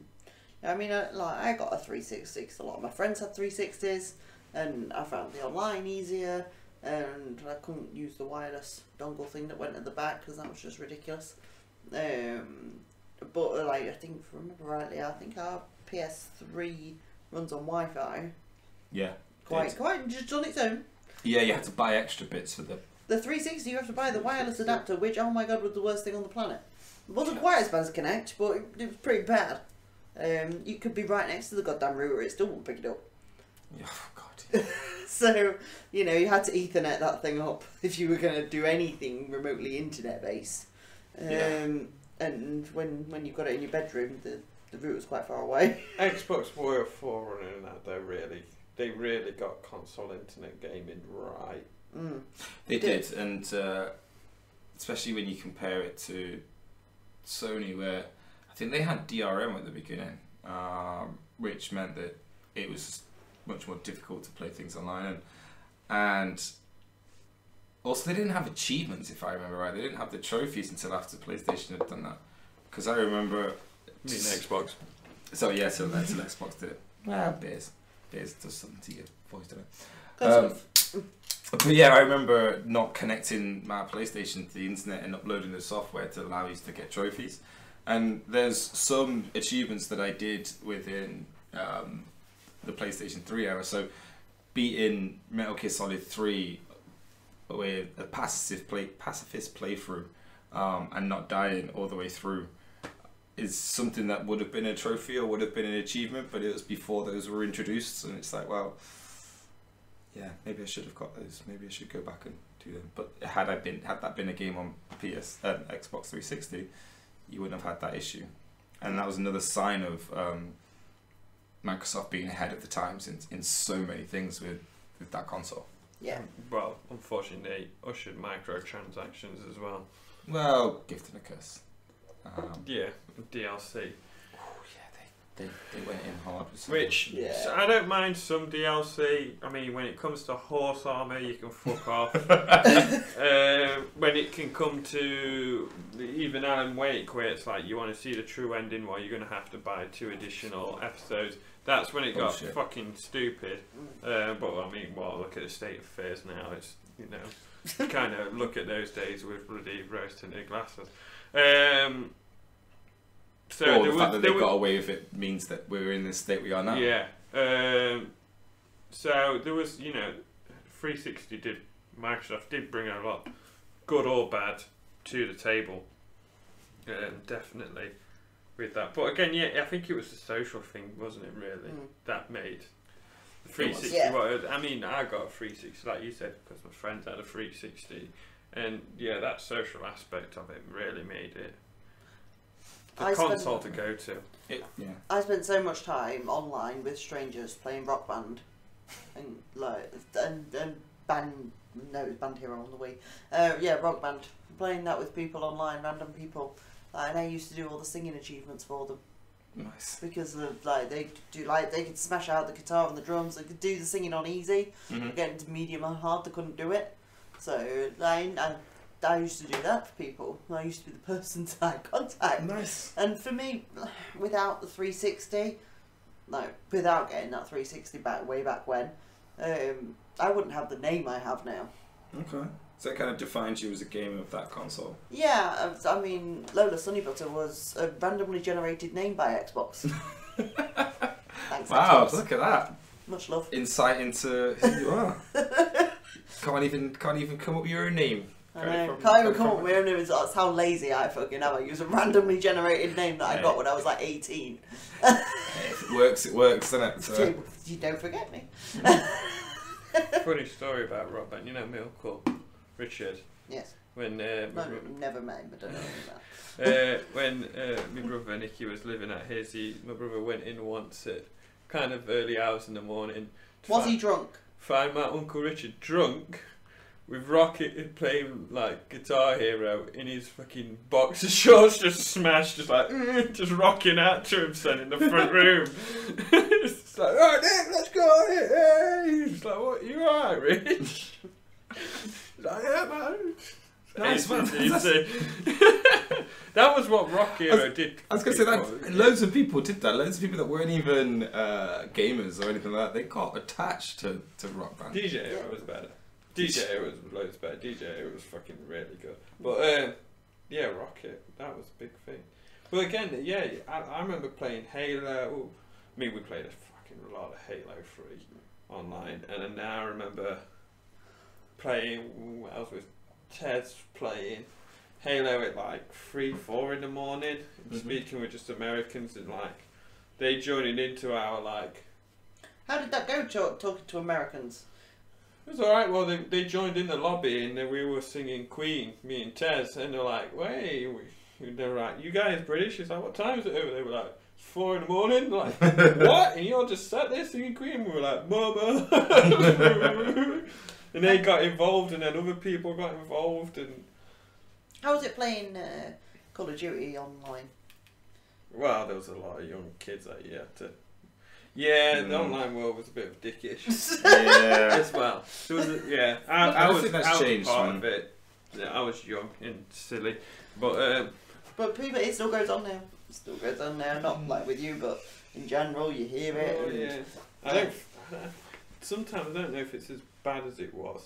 Yeah, I mean, I, like I got a three sixty because a lot of my friends had three sixties, and I found the online easier. And I couldn't use the wireless dongle thing that went at the back because that was just ridiculous. Um, but like I think, if I remember rightly, I think our P S three runs on Wi-Fi. Yeah. Quite, it's... quite just on its own. Yeah, you had to buy extra bits for the. The three sixty, you have to buy the wireless adapter, which oh my god was the worst thing on the planet. It wasn't quite as bad as Kinect, but it, it was pretty bad. Um, you could be right next to the goddamn router, it still wouldn't pick it up. Oh god. So, you know, you had to Ethernet that thing up if you were going to do anything remotely internet based. Um, yeah. And when when you've got it in your bedroom, the, the router's quite far away. Xbox were a forerunner in that though, really. They really got console internet gaming right. Mm. They, they did, did. and uh, especially when you compare it to Sony, where I I think they had D R M at the beginning, um, which meant that it was much more difficult to play things online, and, and also they didn't have achievements, if I remember right. They didn't have the trophies until after PlayStation had done that, because I remember mean Xbox. So yeah, so that's an Xbox did it. Ah, beers, beers does something to your voice, doesn't it? Um, but yeah, I remember not connecting my PlayStation to the internet and uploading the software to allow you to get trophies. And there's some achievements that I did within um, the PlayStation three era. So beating Metal Gear Solid three with a pacifist play pacifist playthrough um, and not dying all the way through is something that would have been a trophy or would have been an achievement, but it was before those were introduced, and it's like, well, yeah, maybe I should have got those. Maybe I should go back and do them. But had I been had that been a game on P S uh, Xbox three sixty, you wouldn't have had that issue, and that was another sign of um, Microsoft being ahead of the times in in so many things with with that console. Yeah. Well, unfortunately, they ushered microtransactions as well. Well, gift and a curse. Um, yeah, D L C. Oh yeah, they, they, they went in hard. Which, yeah. So I don't mind some D L C. I mean, when it comes to horse armor, you can fuck off. uh, when it can come to even Alan Wake, where it's like you want to see the true ending, well, you're going to have to buy two additional episodes. That's when it got Bullshit. fucking stupid. Uh, but I mean, well, look at the state of affairs now. It's, you know, you kind of look at those days with bloody rose-tinted glasses. Um, so well, the fact was, that they got away with it means that we're in the state we are now. Yeah. Um, so there was, you know, three sixty did, Microsoft did bring a lot, good or bad, to the table. Um, definitely with that. But again, yeah, I think it was the social thing, wasn't it? Really, mm. that made the three sixty. Yeah. Well, I mean, I got a three sixty, like you said, because my friends had a three sixty. And yeah, that social aspect of it really made it the I console spent, to go to. It, yeah. I spent so much time online with strangers playing Rock Band and like and, and band no Band Hero on the Wii. Uh, yeah, Rock Band, playing that with people online, random people, uh, and I used to do all the singing achievements for them. Nice. Because of, like they could do like they could smash out the guitar and the drums. They could do the singing on easy. Mm-hmm. Get into medium and hard, they couldn't do it. So I, I, I used to do that for people. I used to be the person to like, contact. Nice. And for me, without the three sixty, no, without getting that three sixty back way back when, um, I wouldn't have the name I have now. Okay. So that kind of defines you as a gamer of that console. Yeah, I mean, Lola Sunnybutter was a randomly generated name by Xbox. Thanks, wow, Xbox. Look at that. Much love. Insight into who you are. Can't even can't even come up with your own name. I know. From, can't even come up with my own name. That's how lazy I fucking am. I use a randomly generated name that I got when I was like eighteen. If it works, it works, doesn't it? So. You don't forget me. Funny story about Rock Band. You know Milko, Richard. Yes. When uh, no, never met him, but don't know that. Uh, when uh, my brother Nicky was living at his, he, my brother went in once at kind of early hours in the morning. Was he drunk? Find my Uncle Richard drunk with Rocket playing like Guitar Hero in his fucking boxer shorts, just smashed, just like mm, just rocking out to himself in the front room. It's like, right, Nick, let's go. Hey. He's like, what? You alright, Rich? He's like, yeah, man. Nice one. That was what Rock Hero did. I was, was going to say that loads of people did that. Loads of people that weren't even uh, gamers or anything like that. They got attached to, to Rock Band. D J Hero was better. D J Hero was loads better. D J Hero was fucking really good. But uh, yeah, Rocket, that was a big thing. But again, yeah, I, I remember playing Halo. I mean, we played a fucking lot of Halo three online, and then now I remember playing. What else was? Ted's playing Halo at like three, four in the morning, mm-hmm. Speaking with just Americans, and like they joining into our like. How did that go, talk, talking to Americans? It was alright, well they, they joined in the lobby and then we were singing Queen, me and Tez, and they're like, wait, they're like, you guys British? It's like, what time is it over? They were like, it's four in the morning, like, what? And you all just sat there singing Queen, and we were like, mama. And they got involved, and then other people got involved, and... How was it playing uh, Call of Duty online? Well, there was a lot of young kids that you had to... Yeah, mm. the online world was a bit of dickish. yeah. As well. There was a, yeah, I, I, I was, think that's I changed, was part man. of it. Yeah, I was young and silly. But um, but people, it still goes on now. It still goes on now. Not like with you, but in general, you hear it. Oh, and yeah. I don't... Sometimes I don't know if it's as bad as it was.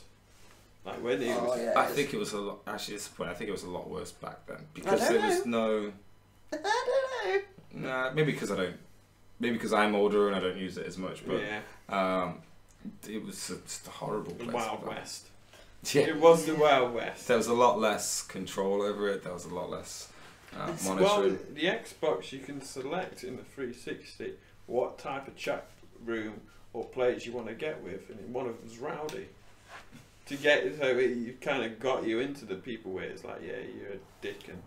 Like when it oh, was... Yeah, I it's... think it was a lot... Actually, this point, I think it was a lot worse back then. Because there know. was no... I don't know. Nah, maybe because I don't... Maybe because I'm older and I don't use it as much, but yeah. um, it was just a horrible place. The Wild West. Yeah. It was the Wild West. There was a lot less control over it. There was a lot less uh, monitoring. Well, the Xbox, you can select in the three sixty what type of chat room or players you want to get with, and one of them's rowdy. To get so it, you kind of got you into the people where it's like, yeah, you're a dick and...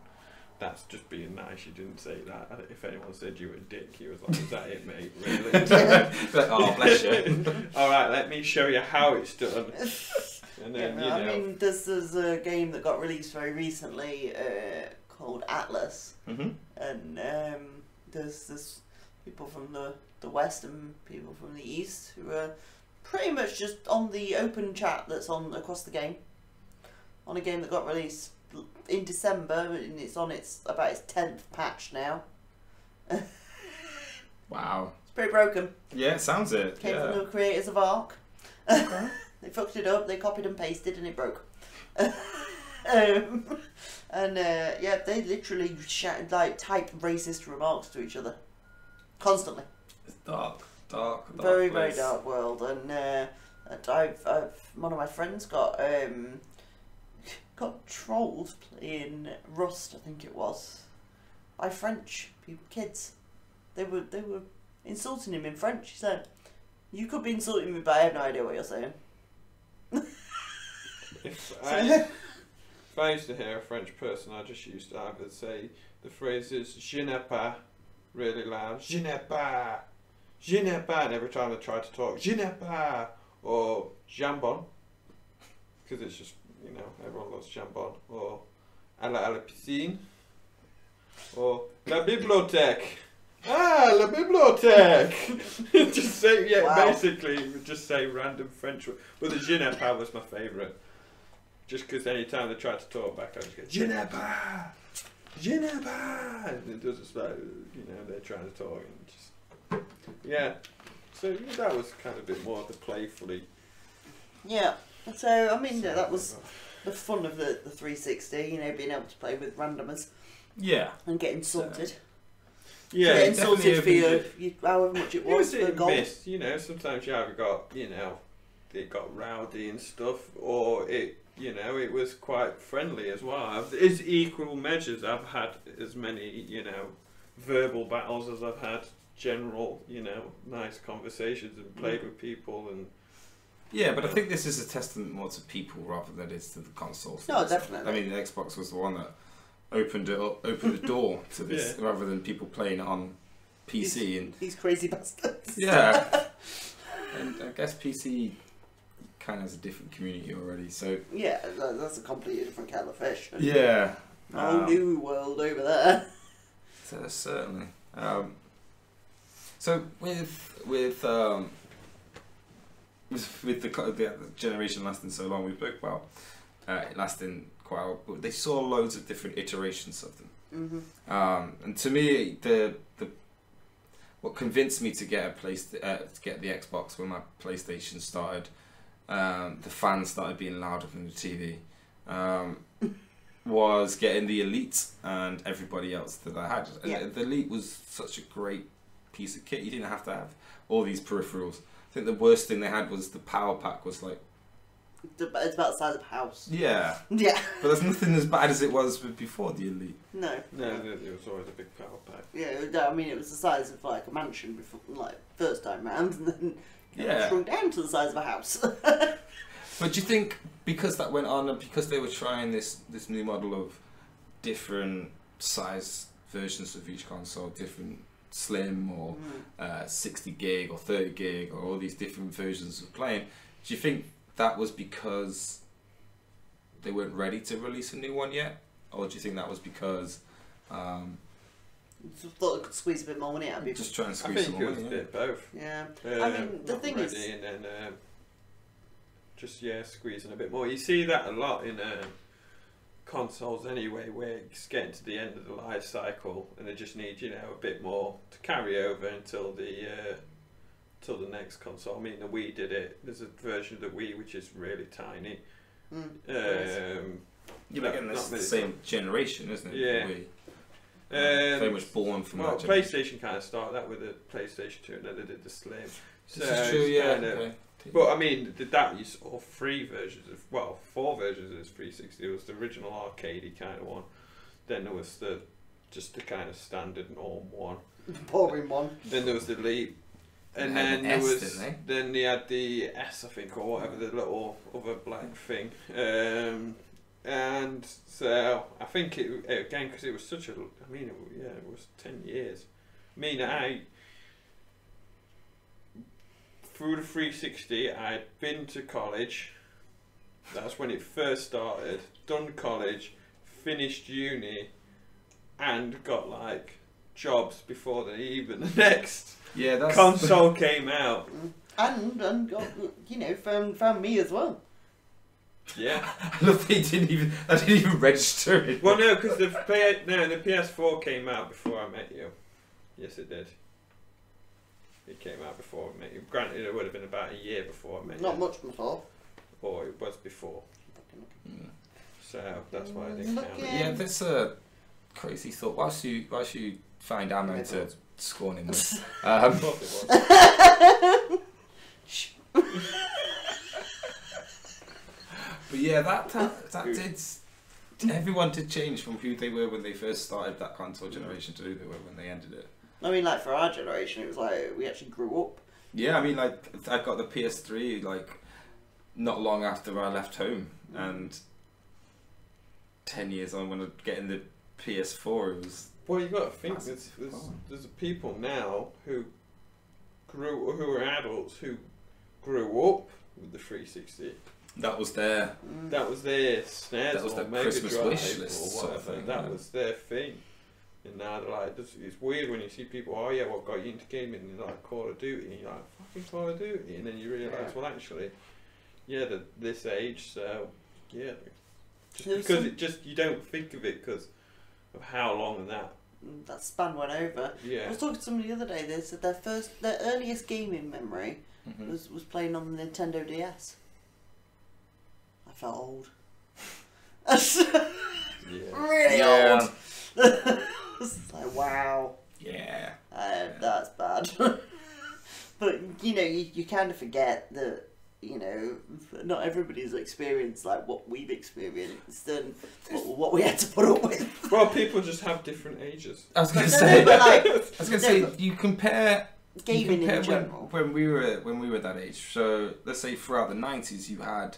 That's just being nice. You didn't say that. If anyone said you were a dick, you was like, "Is that it, mate? Really?" But, oh, bless you. All right, let me show you how it's done. And then, yeah, you know. I mean, this is a game that got released very recently uh, called Atlas, mm-hmm. and um, there's this people from the the West and people from the East who are pretty much just on the open chat that's on across the game, on a game that got released in December, and it's on its about its tenth patch now. Wow, it's pretty broken. Yeah, it sounds it. Came yeah. from the creators of Ark. Okay. They fucked it up. They copied and pasted, and it broke. um, and uh, yeah, they literally shat, like typed racist remarks to each other constantly. It's dark, dark, dark very, place. very dark world. And uh, I've, I've one of my friends got. Um, got trolls playing Rust, I think it was, by French people, kids. They were they were insulting him in French. He said, "You could be insulting me, but I have no idea what you're saying." If I, if I used to hear a French person, I just used to either say the phrases "je n'ai pas" really loud, "je n'ai pas," "je n'ai pas," and every time I tried to talk, "je n'ai pas," or "jambon," because it's just. You know, everyone loves jambon, or à la, à la piscine, or la bibliothèque. Ah, la bibliothèque! Just say, yeah, wow. basically, just say random French words. Well, the je n'ai pas was my favourite. Just because any time they tried to talk back, I just go, je n'ai pas! Je n'ai pas! And it doesn't start, you know, they're trying to talk and just. Yeah. So that was kind of a bit more of the playfully. Yeah. So, I mean, no, that was the fun of the, the three sixty, you know, being able to play with randomers. Yeah. And get insulted. Yeah. Get insulted for your, your, however much it was. It was for missed, you know, sometimes you either got, you know, it got rowdy and stuff, or it, you know, it was quite friendly as well. It's equal measures. I've had as many, you know, verbal battles as I've had general, you know, nice conversations and played mm. with people and... Yeah, but I think this is a testament more to people rather than it is to the consoles. No, definitely. I mean, the Xbox was the one that opened it up, opened the door to this, yeah. rather than people playing on P C these, and these crazy bastards. Yeah, and I guess P C kind of has a different community already. So yeah, that's a completely different kettle of fish. Yeah, a whole um, new world over there. So certainly. Um, so with with. Um, With the, the generation lasting so long, we spoke about uh, it lasting quite a while, but they saw loads of different iterations of them. Mm-hmm. um, and to me, the the what convinced me to get a place uh, to get the Xbox when my PlayStation started, um, the fans started being louder than the T V, um, was getting the Elite and everybody else that I had. Yeah. And the Elite was such a great piece of kit. You didn't have to have all these peripherals. I think the worst thing they had was the power pack was like... It's about the size of a house. Yeah. Yeah. But there's nothing as bad as it was before the Elite. No. No, no, it was always a big power pack. Yeah, I mean it was the size of like a mansion before, like first time round, and then it yeah. shrunk down to the size of a house. But do you think because that went on and because they were trying this, this new model of different size versions of each console, different... slim or mm. uh, sixty gig or thirty gig or all these different versions of playing, do you think that was because they weren't ready to release a new one yet, or do you think that was because um, thought I could squeeze a bit more in it. I'd be just trying to squeeze some more in it. I think it was a bit both. Yeah. Um, I mean, the thing is, and then, um, just yeah, squeezing a bit more. You see that a lot in um, consoles anyway, where it's getting to the end of the life cycle, and they just need, you know, a bit more to carry over until the uh, till the next console. I mean, the Wii did it. There's a version of the Wii which is really tiny. Mm, um, yes. You're not, getting this the same generation, isn't it? Yeah. Wii. Um, very much born from well, that PlayStation kind of started that with the PlayStation two, and then they did the Slim. So this is true, yeah. Kind of, okay. But I mean, did that use all three versions of, well, four versions of this three sixty? It was the original arcadey kind of one. Then there was the just the kind of standard norm one. Boring one. Then there was the Leap, and they then an there S, was they? then they had the S, I think, or whatever, the little other black thing. Um, and so I think it again because it was such a. I mean, it, yeah, it was ten years. I mean, I. Through the three sixty, I'd been to college. That's when it first started. Done college, finished uni, and got like jobs before the even the next yeah, that's console came out. And and got, you know, found found me as well. Yeah, I love they didn't even I didn't even register it. Well, no, because the no the P S four came out before I met you. Yes, it did. It came out before I met you. Granted, it would have been about a year before I met you. Not much before. Or it was before. Mm. So that's why I didn't count. Yeah, that's a crazy thought. Why should you, why should you find ammo yeah, to scorn him with? Um, of course it was. But yeah, that, that, that did... Everyone did change from who they were when they first started that console generation to who they were when they ended it. I mean, like, for our generation, it was like, we actually grew up. Yeah, I mean, like, I got the P S three, like, not long after I left home. Mm. And ten years on, when I get in the P S four, it was... Well, you've got to think, there's, there's, there's people now who grew, who are adults, who grew up with the three sixty. That was their... Mm. That was their snares That was their Christmas wish list sort of thing. That yeah. was their thing. And now they're like, it's weird when you see people, oh yeah, what got you into gaming? And they're like, Call of Duty. And you're like, fucking Call of Duty. And then you realise, well, actually, yeah, they're this age, so, yeah. Just because it just, you don't think of it because of how long that. That span went over. Yeah. I was talking to somebody the other day, they said their first, their earliest gaming memory mm-hmm. was, was playing on the Nintendo D S. I felt old. yeah. Really yeah. old. It's like, wow. Yeah. Uh, yeah. That's bad. But, you know, you, you kind of forget that, you know, not everybody's experienced like what we've experienced and what, what we had to put up with. Well, people just have different ages. I was going to say, no, like, I was going to say, you compare... Gaming you compare in when, general. When we, were, when we were that age, so let's say throughout the nineties you had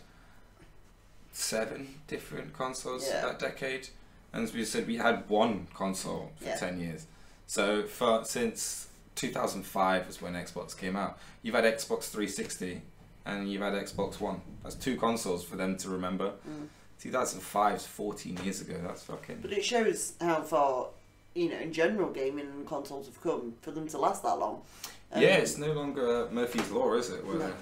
seven different consoles yeah. that decade. And as we said, we had one console for yeah. ten years. So for, since two thousand five is when Xbox came out. You've had Xbox three sixty and you've had Xbox One. That's two consoles for them to remember. Mm. two thousand five is fourteen years ago. That's fucking... But it shows how far, you know, in general, gaming and consoles have come for them to last that long. Um, yeah, it's no longer Murphy's Law, is it? Where no. they're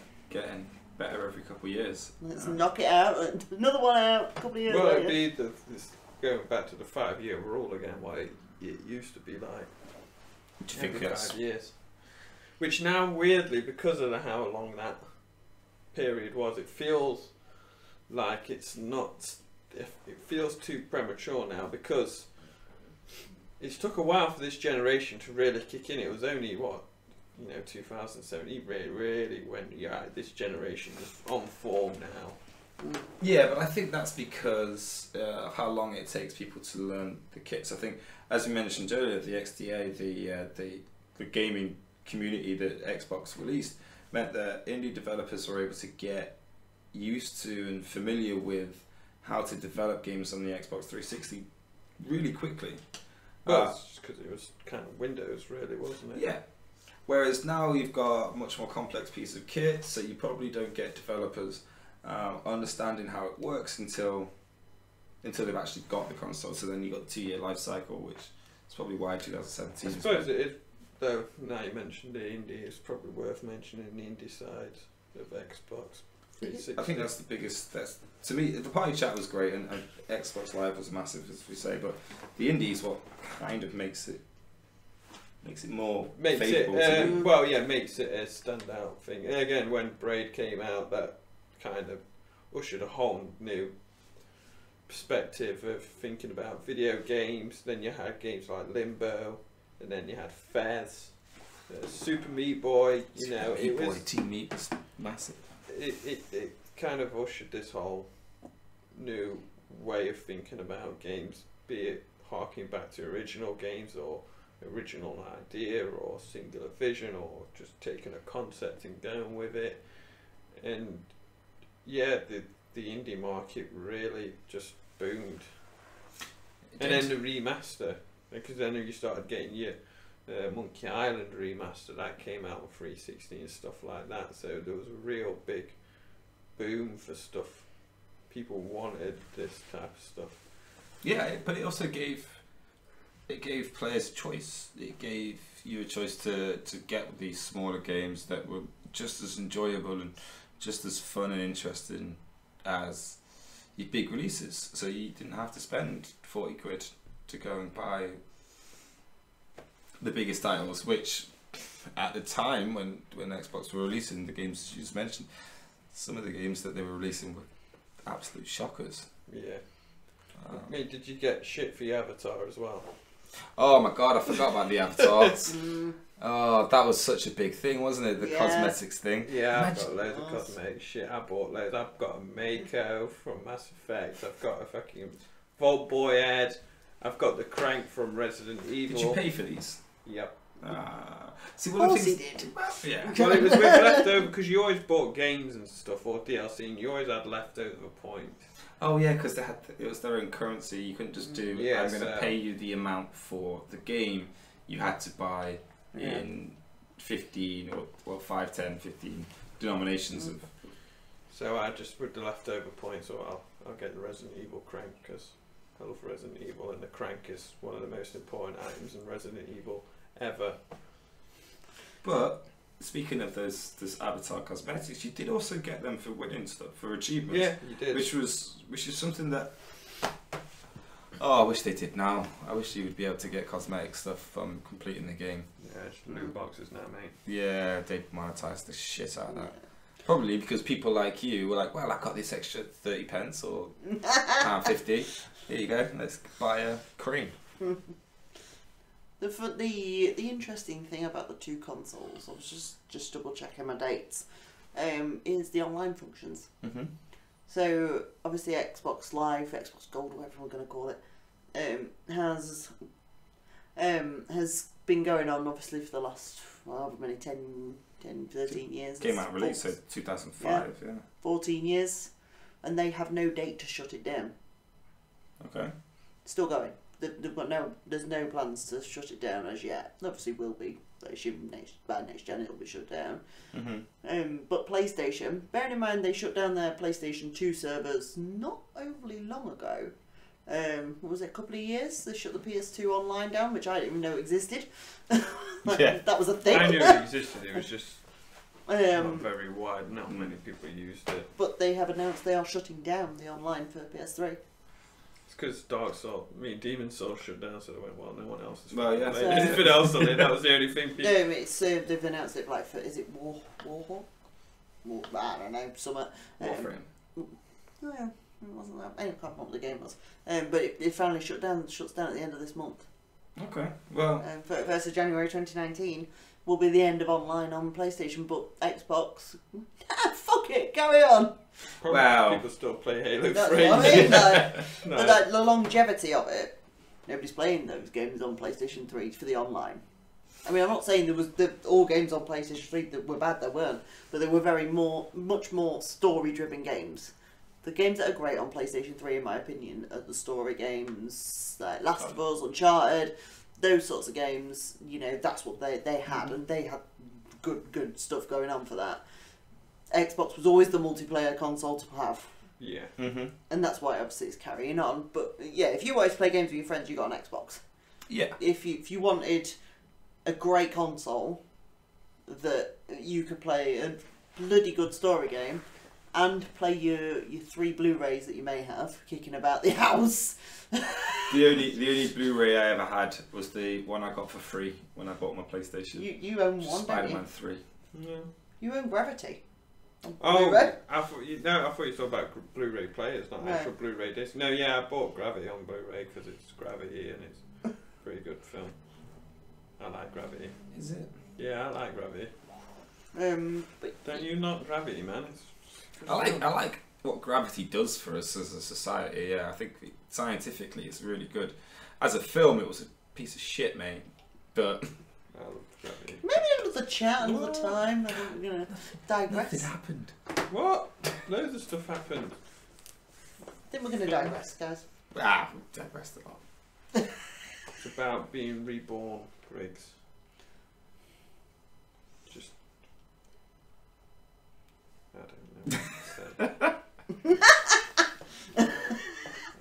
getting... better every couple of years. Let's uh, knock it out. Another one out a couple of years well, later. Well, it'd be the, this, going back to the five-year rule again, why it, it used to be like do you every think five years. Which now, weirdly, because of the, how long that period was, it feels like it's not... It feels too premature now because it took a while for this generation to really kick in. It was only, what, you know, two thousand seven, really, really when yeah, this generation is on form now. Yeah, but I think that's because uh, of how long it takes people to learn the kits. I think, as we mentioned earlier, the X D A, the, uh, the, the gaming community that Xbox released, meant that indie developers were able to get used to and familiar with how to develop games on the Xbox three sixty really quickly. Well, uh, it's just because it was kind of Windows, really, wasn't it? Yeah. Whereas now you've got a much more complex piece of kit, so you probably don't get developers uh, understanding how it works until until they've actually got the console. So then you've got a two year life cycle, which It's probably why twenty seventeen. I suppose it is, though. Now you mentioned the indie, it's probably worth mentioning the indie side of Xbox three sixty. I think that's the biggest. That's, to me, the party chat was great, and, and Xbox Live was massive, as we say. But the indie is what kind of makes it makes it more makes favorable it, to um, me. Well, yeah, makes it a standout thing. And again, when Braid came out, that kind of ushered a whole new perspective of thinking about video games. Then you had games like Limbo, and then you had Fez, uh, Super Meat Boy. You Super know, Meat it Boy, was Team Meat was massive. It, it it kind of ushered this whole new way of thinking about games, be it harking back to original games or original idea or singular vision or just taking a concept and going with it. And yeah, the the indie market really just boomed. And then the remaster, because then you started getting your uh, Monkey Island remaster that came out on three sixty and stuff like that, so there was a real big boom for stuff. People wanted this type of stuff. Yeah, but it also gave it gave players choice. It gave you a choice to, to get these smaller games that were just as enjoyable and just as fun and interesting as your big releases, so you didn't have to spend forty quid to go and buy the biggest titles, which at the time when, when Xbox were releasing the games you just mentioned, some of the games that they were releasing were absolute shockers. Yeah. Um, I mean, did you get shit for your Avatar as well? Oh my god, I forgot about the avatars. Oh, that was such a big thing, wasn't it? The yeah. cosmetics thing. Yeah, I've got loads of cosmetic shit. I bought loads. I've got a Mako from Mass Effect. I've got a fucking Vault Boy head. I've got the Crank from Resident Evil. Did you pay for these? Yep. Ah. See, well, of course he did. Yeah. Well, it was with leftover, because you always bought games and stuff or D L C, and you always had leftover points. Oh yeah, because they had it was their own currency. You couldn't just do. Yeah, I'm going to so. pay you the amount for the game you had to buy. Yeah. In fifteen or well, five, ten, fifteen denominations of. So I just with the leftover points, or I'll I'll get the Resident Evil Crank, because I love Resident Evil, and the Crank is one of the most important items in Resident Evil ever. But speaking of those, this Avatar cosmetics, you did also get them for winning stuff, for achievements. Yeah, you did. Which was which is something that. Oh, I wish they did now. I wish you would be able to get cosmetic stuff from completing the game. Yeah, it's loot boxes now, mate. Yeah, they monetise the shit out of that. Probably because people like you were like, well, I got this extra thirty pence or pound fifty. Here you go, let's buy a cream. The, the the interesting thing about the two consoles, I was just, just double checking my dates, um, is the online functions. Mm-hmm. So, obviously Xbox Live, Xbox Gold, whatever we're going to call it, um, has um, has been going on, obviously, for the last, well, however many, ten, thirteen years. Came out release, so two thousand five, yeah, yeah. fourteen years, and they have no date to shut it down. Okay. Still going. They've, they've got no, there's no plans to shut it down as yet. Obviously will be, I assume next, by next gen it'll be shut down. Mm-hmm. Um, but PlayStation, bearing in mind they shut down their PlayStation two servers not overly long ago. Um, what was it, a couple of years? They shut the P S two online down, which I didn't even know existed. Like, yeah. That was a thing. I knew it existed, it was just um, not very wide, not many people used it. But they have announced they are shutting down the online for P S three. It's because Dark Souls, I mean, Demon Souls shut down, so they went, well, no one else is well, yeah, so, anything else on it, that was the only thing people... No, it's, uh, they've announced it, like, for, is it War, Warhawk? War, I don't know, somewhere. Um, Warframe. Yeah, it wasn't that, I can't remember what the game was. Um, but it, it finally shut down, shuts down at the end of this month. Okay, well... Um, first of January twenty nineteen will be the end of online on PlayStation, but Xbox... Fuck it, carry on! Probably wow. People still play Halo three. That's what I mean, like, no. But like, the longevity of it, nobody's playing those games on PlayStation three for the online. I mean, I'm not saying there was the, all games on PlayStation three that were bad, there weren't, but they were very more, much more story-driven games. The games that are great on PlayStation three, in my opinion, are the story games, like Last of Us, Uncharted, those sorts of games. You know, that's what they they had, mm-hmm. and they had good good stuff going on for that. Xbox was always the multiplayer console to have. Yeah. Mm-hmm. And that's why, obviously, it's carrying on. But, yeah, if you always play games with your friends, you got an Xbox. Yeah. If you if you wanted a great console that you could play a bloody good story game and play your your three Blu-rays that you may have kicking about the house. the only the only Blu-ray I ever had was the one I got for free when I bought my PlayStation. You you own one, Spider-Man three. Yeah. You own Gravity. Oh, I thought you, no, I thought you were talking about Blu-ray players, not no. actual Blu-ray discs. No, yeah, I bought Gravity on Blu-ray because it's Gravity and it's a pretty good film. I like Gravity. Is it? Yeah, I like Gravity. Um, but don't you not Gravity, man? It's I like, I like what Gravity does for us as a society. Yeah, I think it, scientifically it's really good. As a film, it was a piece of shit, mate. But I love Gravity. Maybe another chat, another what? time. I don't, you know, digress. Nothing happened. What? Loads of stuff happened. I think we're going to digress, guys. Ah, we've digressed a lot. It's about being reborn, Griggs. Just... I don't know what you said.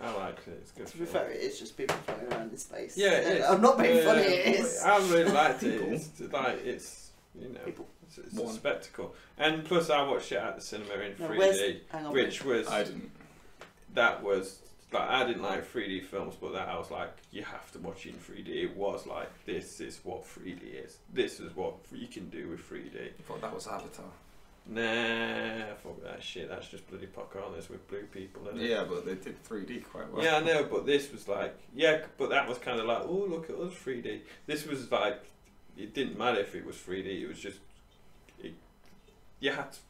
I like it, it's good. To be fair, it is just people flying around in space. Yeah, it is. I'm not being yeah, funny, it is. I really liked it. It's, like, it's, you know, it's, it's a spectacle. And plus, I watched it at the cinema in no, three D, on, which was. I didn't. That was. Like, I didn't like three D films, but that I was like, you have to watch it in three D. It was like, this is what three D is. This is what you can do with three D. I thought that was Avatar. Nah, fuck that shit. That's just bloody Pocahontas with blue people, isn't it? Yeah, but they did three D quite well. Yeah, I know, but this was like, yeah, but that was kind of like, oh, look at us, three D. This was like, it didn't matter if it was three D. It was just, it, you had to,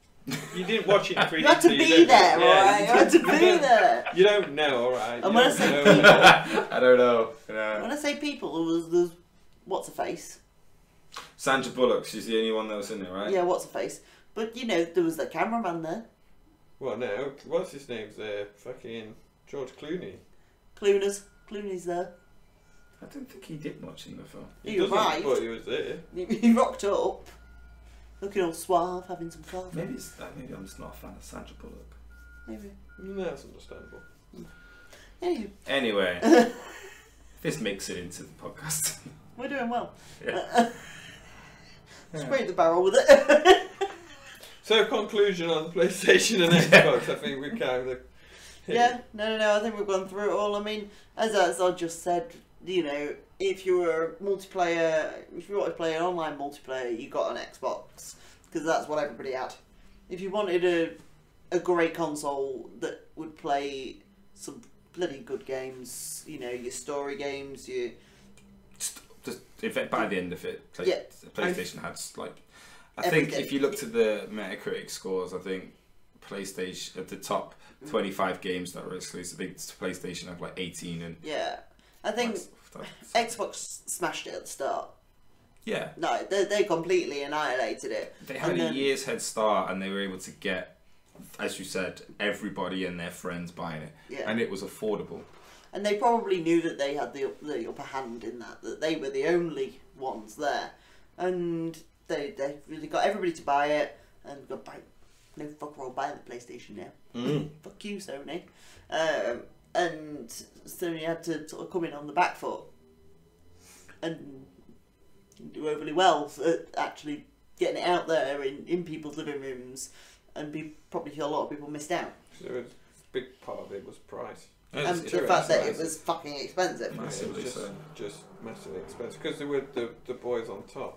you didn't watch it in three D. You had to so be you there, right? Yeah, you had to be there. You don't know, all right? And when I say people, I don't know. No. When I say people, there was the what's her face? Sandra Bullock. She's the only one that was in there, right? Yeah, what's her face? But, you know, there was the cameraman there. Well, no. What's his name's there? Fucking George Clooney. Clooners. Clooney's there. I don't think he did much in the film. He, he arrived. But he was there. He, he rocked up. Looking all suave, having some fun. Maybe it's that. Maybe I'm just not a fan of Sandra Bullock. Maybe. No, that's understandable. Anyway. Anyway. This makes it into the podcast. We're doing well. Yeah. Uh, yeah. Sprayed the barrel with it. So, conclusion on PlayStation and Xbox, I think we've kind of... Yeah, no, no, no, I think we've gone through it all. I mean, as, as I just said, you know, if you were a multiplayer, if you wanted to play an online multiplayer, you got an Xbox, because that's what everybody had. If you wanted a, a great console that would play some bloody good games, you know, your story games, your... Just, just if it, by the end of it, play, yeah. PlayStation had, like... I Everything. think if you looked at the Metacritic scores, I think PlayStation at the top twenty-five games that were exclusive, I think PlayStation have like eighteen and yeah, I think that's, that's... Xbox smashed it at the start. Yeah, no, they they completely annihilated it. They had and a then... year's head start, and they were able to get, as you said, everybody and their friends buying it, yeah. and it was affordable. And they probably knew that they had the the upper hand in that, that they were the only ones there, and. They, they really got everybody to buy it and go buy no fuck we're all buying the PlayStation now. Mm. Fuck you, Sony. Um, and Sony had to sort of come in on the back foot and do overly well at actually getting it out there in, in people's living rooms, and be, probably a lot of people missed out. So a big part of it was price. That's and true. The fact that it was fucking expensive. Massively just, so. Just massively expensive because they were the, the boys on top.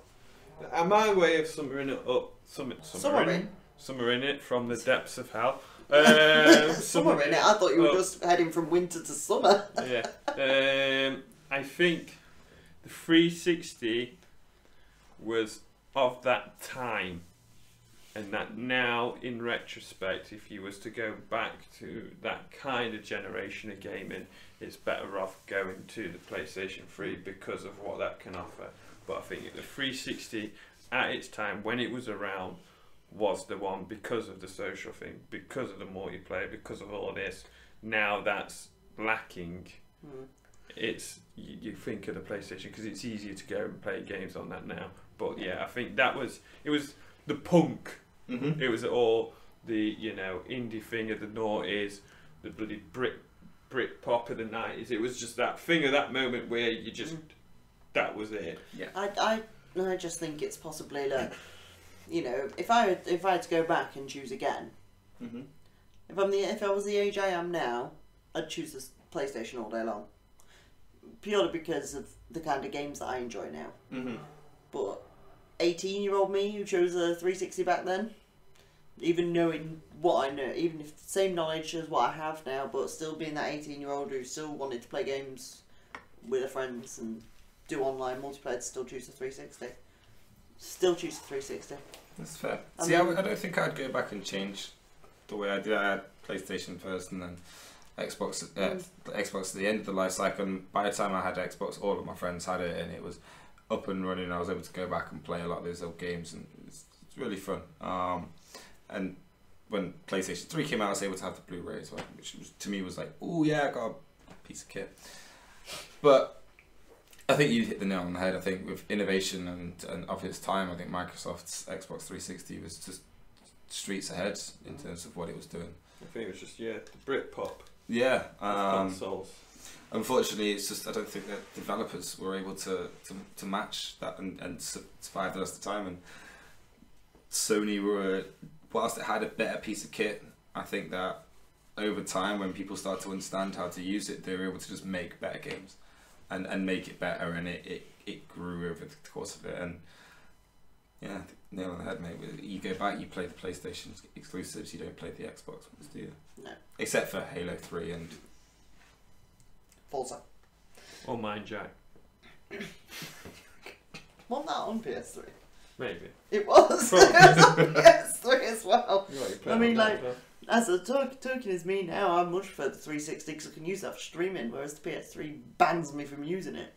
And my way of summing it up, summing, summing, summing it from the depths of hell. Um, summing it, I thought you were up. just heading from winter to summer. Yeah, um, I think the three sixty was of that time, and that now, in retrospect, if you was to go back to that kind of generation of gaming, it's better off going to the PlayStation three because of what that can offer. But I think the three sixty at its time, when it was around, was the one because of the social thing, because of the multiplayer, because of all this. Now that's lacking. Mm. It's you, you think of the PlayStation because it's easier to go and play games on that now. But yeah, I think that was it was the punk. Mm-hmm. It was all the you know indie thing of the noughties, the bloody Brit Brit pop of the nineties. It was just that thing of that moment where you just. Mm. that was it. Yeah. I I I just think it's possibly like, you know, if I if I had to go back and choose again, mm-hmm. if I'm the if I was the age I am now, I'd choose this PlayStation all day long, purely because of the kind of games that I enjoy now. Mm-hmm. But eighteen-year-old me who chose a three sixty back then, even knowing what I know, even if the same knowledge as what I have now, but still being that eighteen-year-old who still wanted to play games with her friends and do online multiplayer, still choose a three sixty. Still choose a three sixty. That's fair. I See, mean, I, w I don't think I'd go back and change the way I did. I had PlayStation first and then Xbox. Uh, mm. Xbox at the end of the life cycle. And by the time I had Xbox, all of my friends had it, and it was up and running. I was able to go back and play a lot of those old games, and it's, it's really fun. Um, and when PlayStation three came out, I was able to have the Blu-ray as well, which was, to me was like, oh yeah, I got a piece of kit. But I think you hit the nail on the head. I think with innovation and, and of its time, I think Microsoft's Xbox three sixty was just streets ahead in terms of what it was doing. I think it was just, yeah, the Britpop. Yeah. Um, consoles. Unfortunately, it's just, I don't think that developers were able to, to, to match that and, and survive the rest of the time. And Sony were, whilst it had a better piece of kit, I think that over time, when people start to understand how to use it, they were able to just make better games. And, and make it better, and it, it, it grew over the course of it. And yeah, nail on the head, mate. You go back, you play the PlayStation exclusives, you don't play the Xbox ones, do you? No. Except for Halo three and Forza. Or Mind Jack. Wasn't that on P S three? Maybe. It was. It was on P S three as well. I mean, like, as a token is me now, I much prefer the three sixty because I can use that for streaming, whereas the P S three bans me from using it.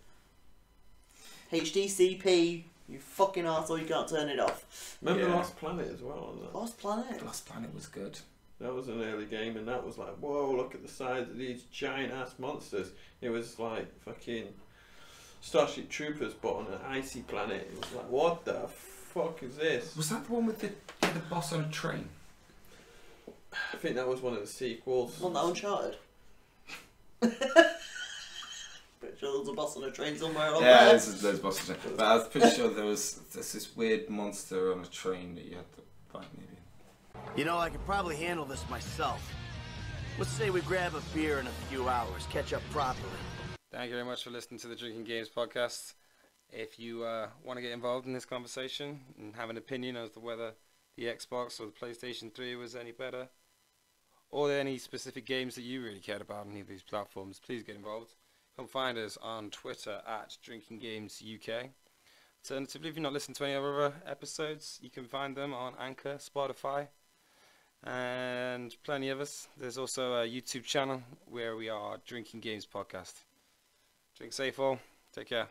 H D C P, you fucking arsehole, you can't turn it off. Remember yeah. Last Planet as well? Wasn't it? Last Planet? Last Planet was good. That was an early game, and that was like, whoa, look at the size of these giant ass monsters. It was like fucking Starship Troopers, but on an icy planet. It was like, what the fuck is this? Was that the one with the, the boss on a train? I think that was one of the sequels. One that Uncharted. Pretty sure there was a boss on a train somewhere along yeah, there. Yeah, there's a boss on a train. But I was pretty sure there was there's this weird monster on a train that you had to fight, maybe. You know, I could probably handle this myself. Let's say we grab a beer in a few hours, catch up properly. Thank you very much for listening to the Drinking Games podcast. If you uh, want to get involved in this conversation and have an opinion as to whether the Xbox or the PlayStation three was any better, or any specific games that you really cared about on any of these platforms, please get involved. Come find us on Twitter at Drinking Games U K. Alternatively, if you're not listening to any of our other episodes, you can find them on Anchor, Spotify, and plenty of us. There's also a YouTube channel where we are Drinking Games Podcast. Drink safe all. Take care.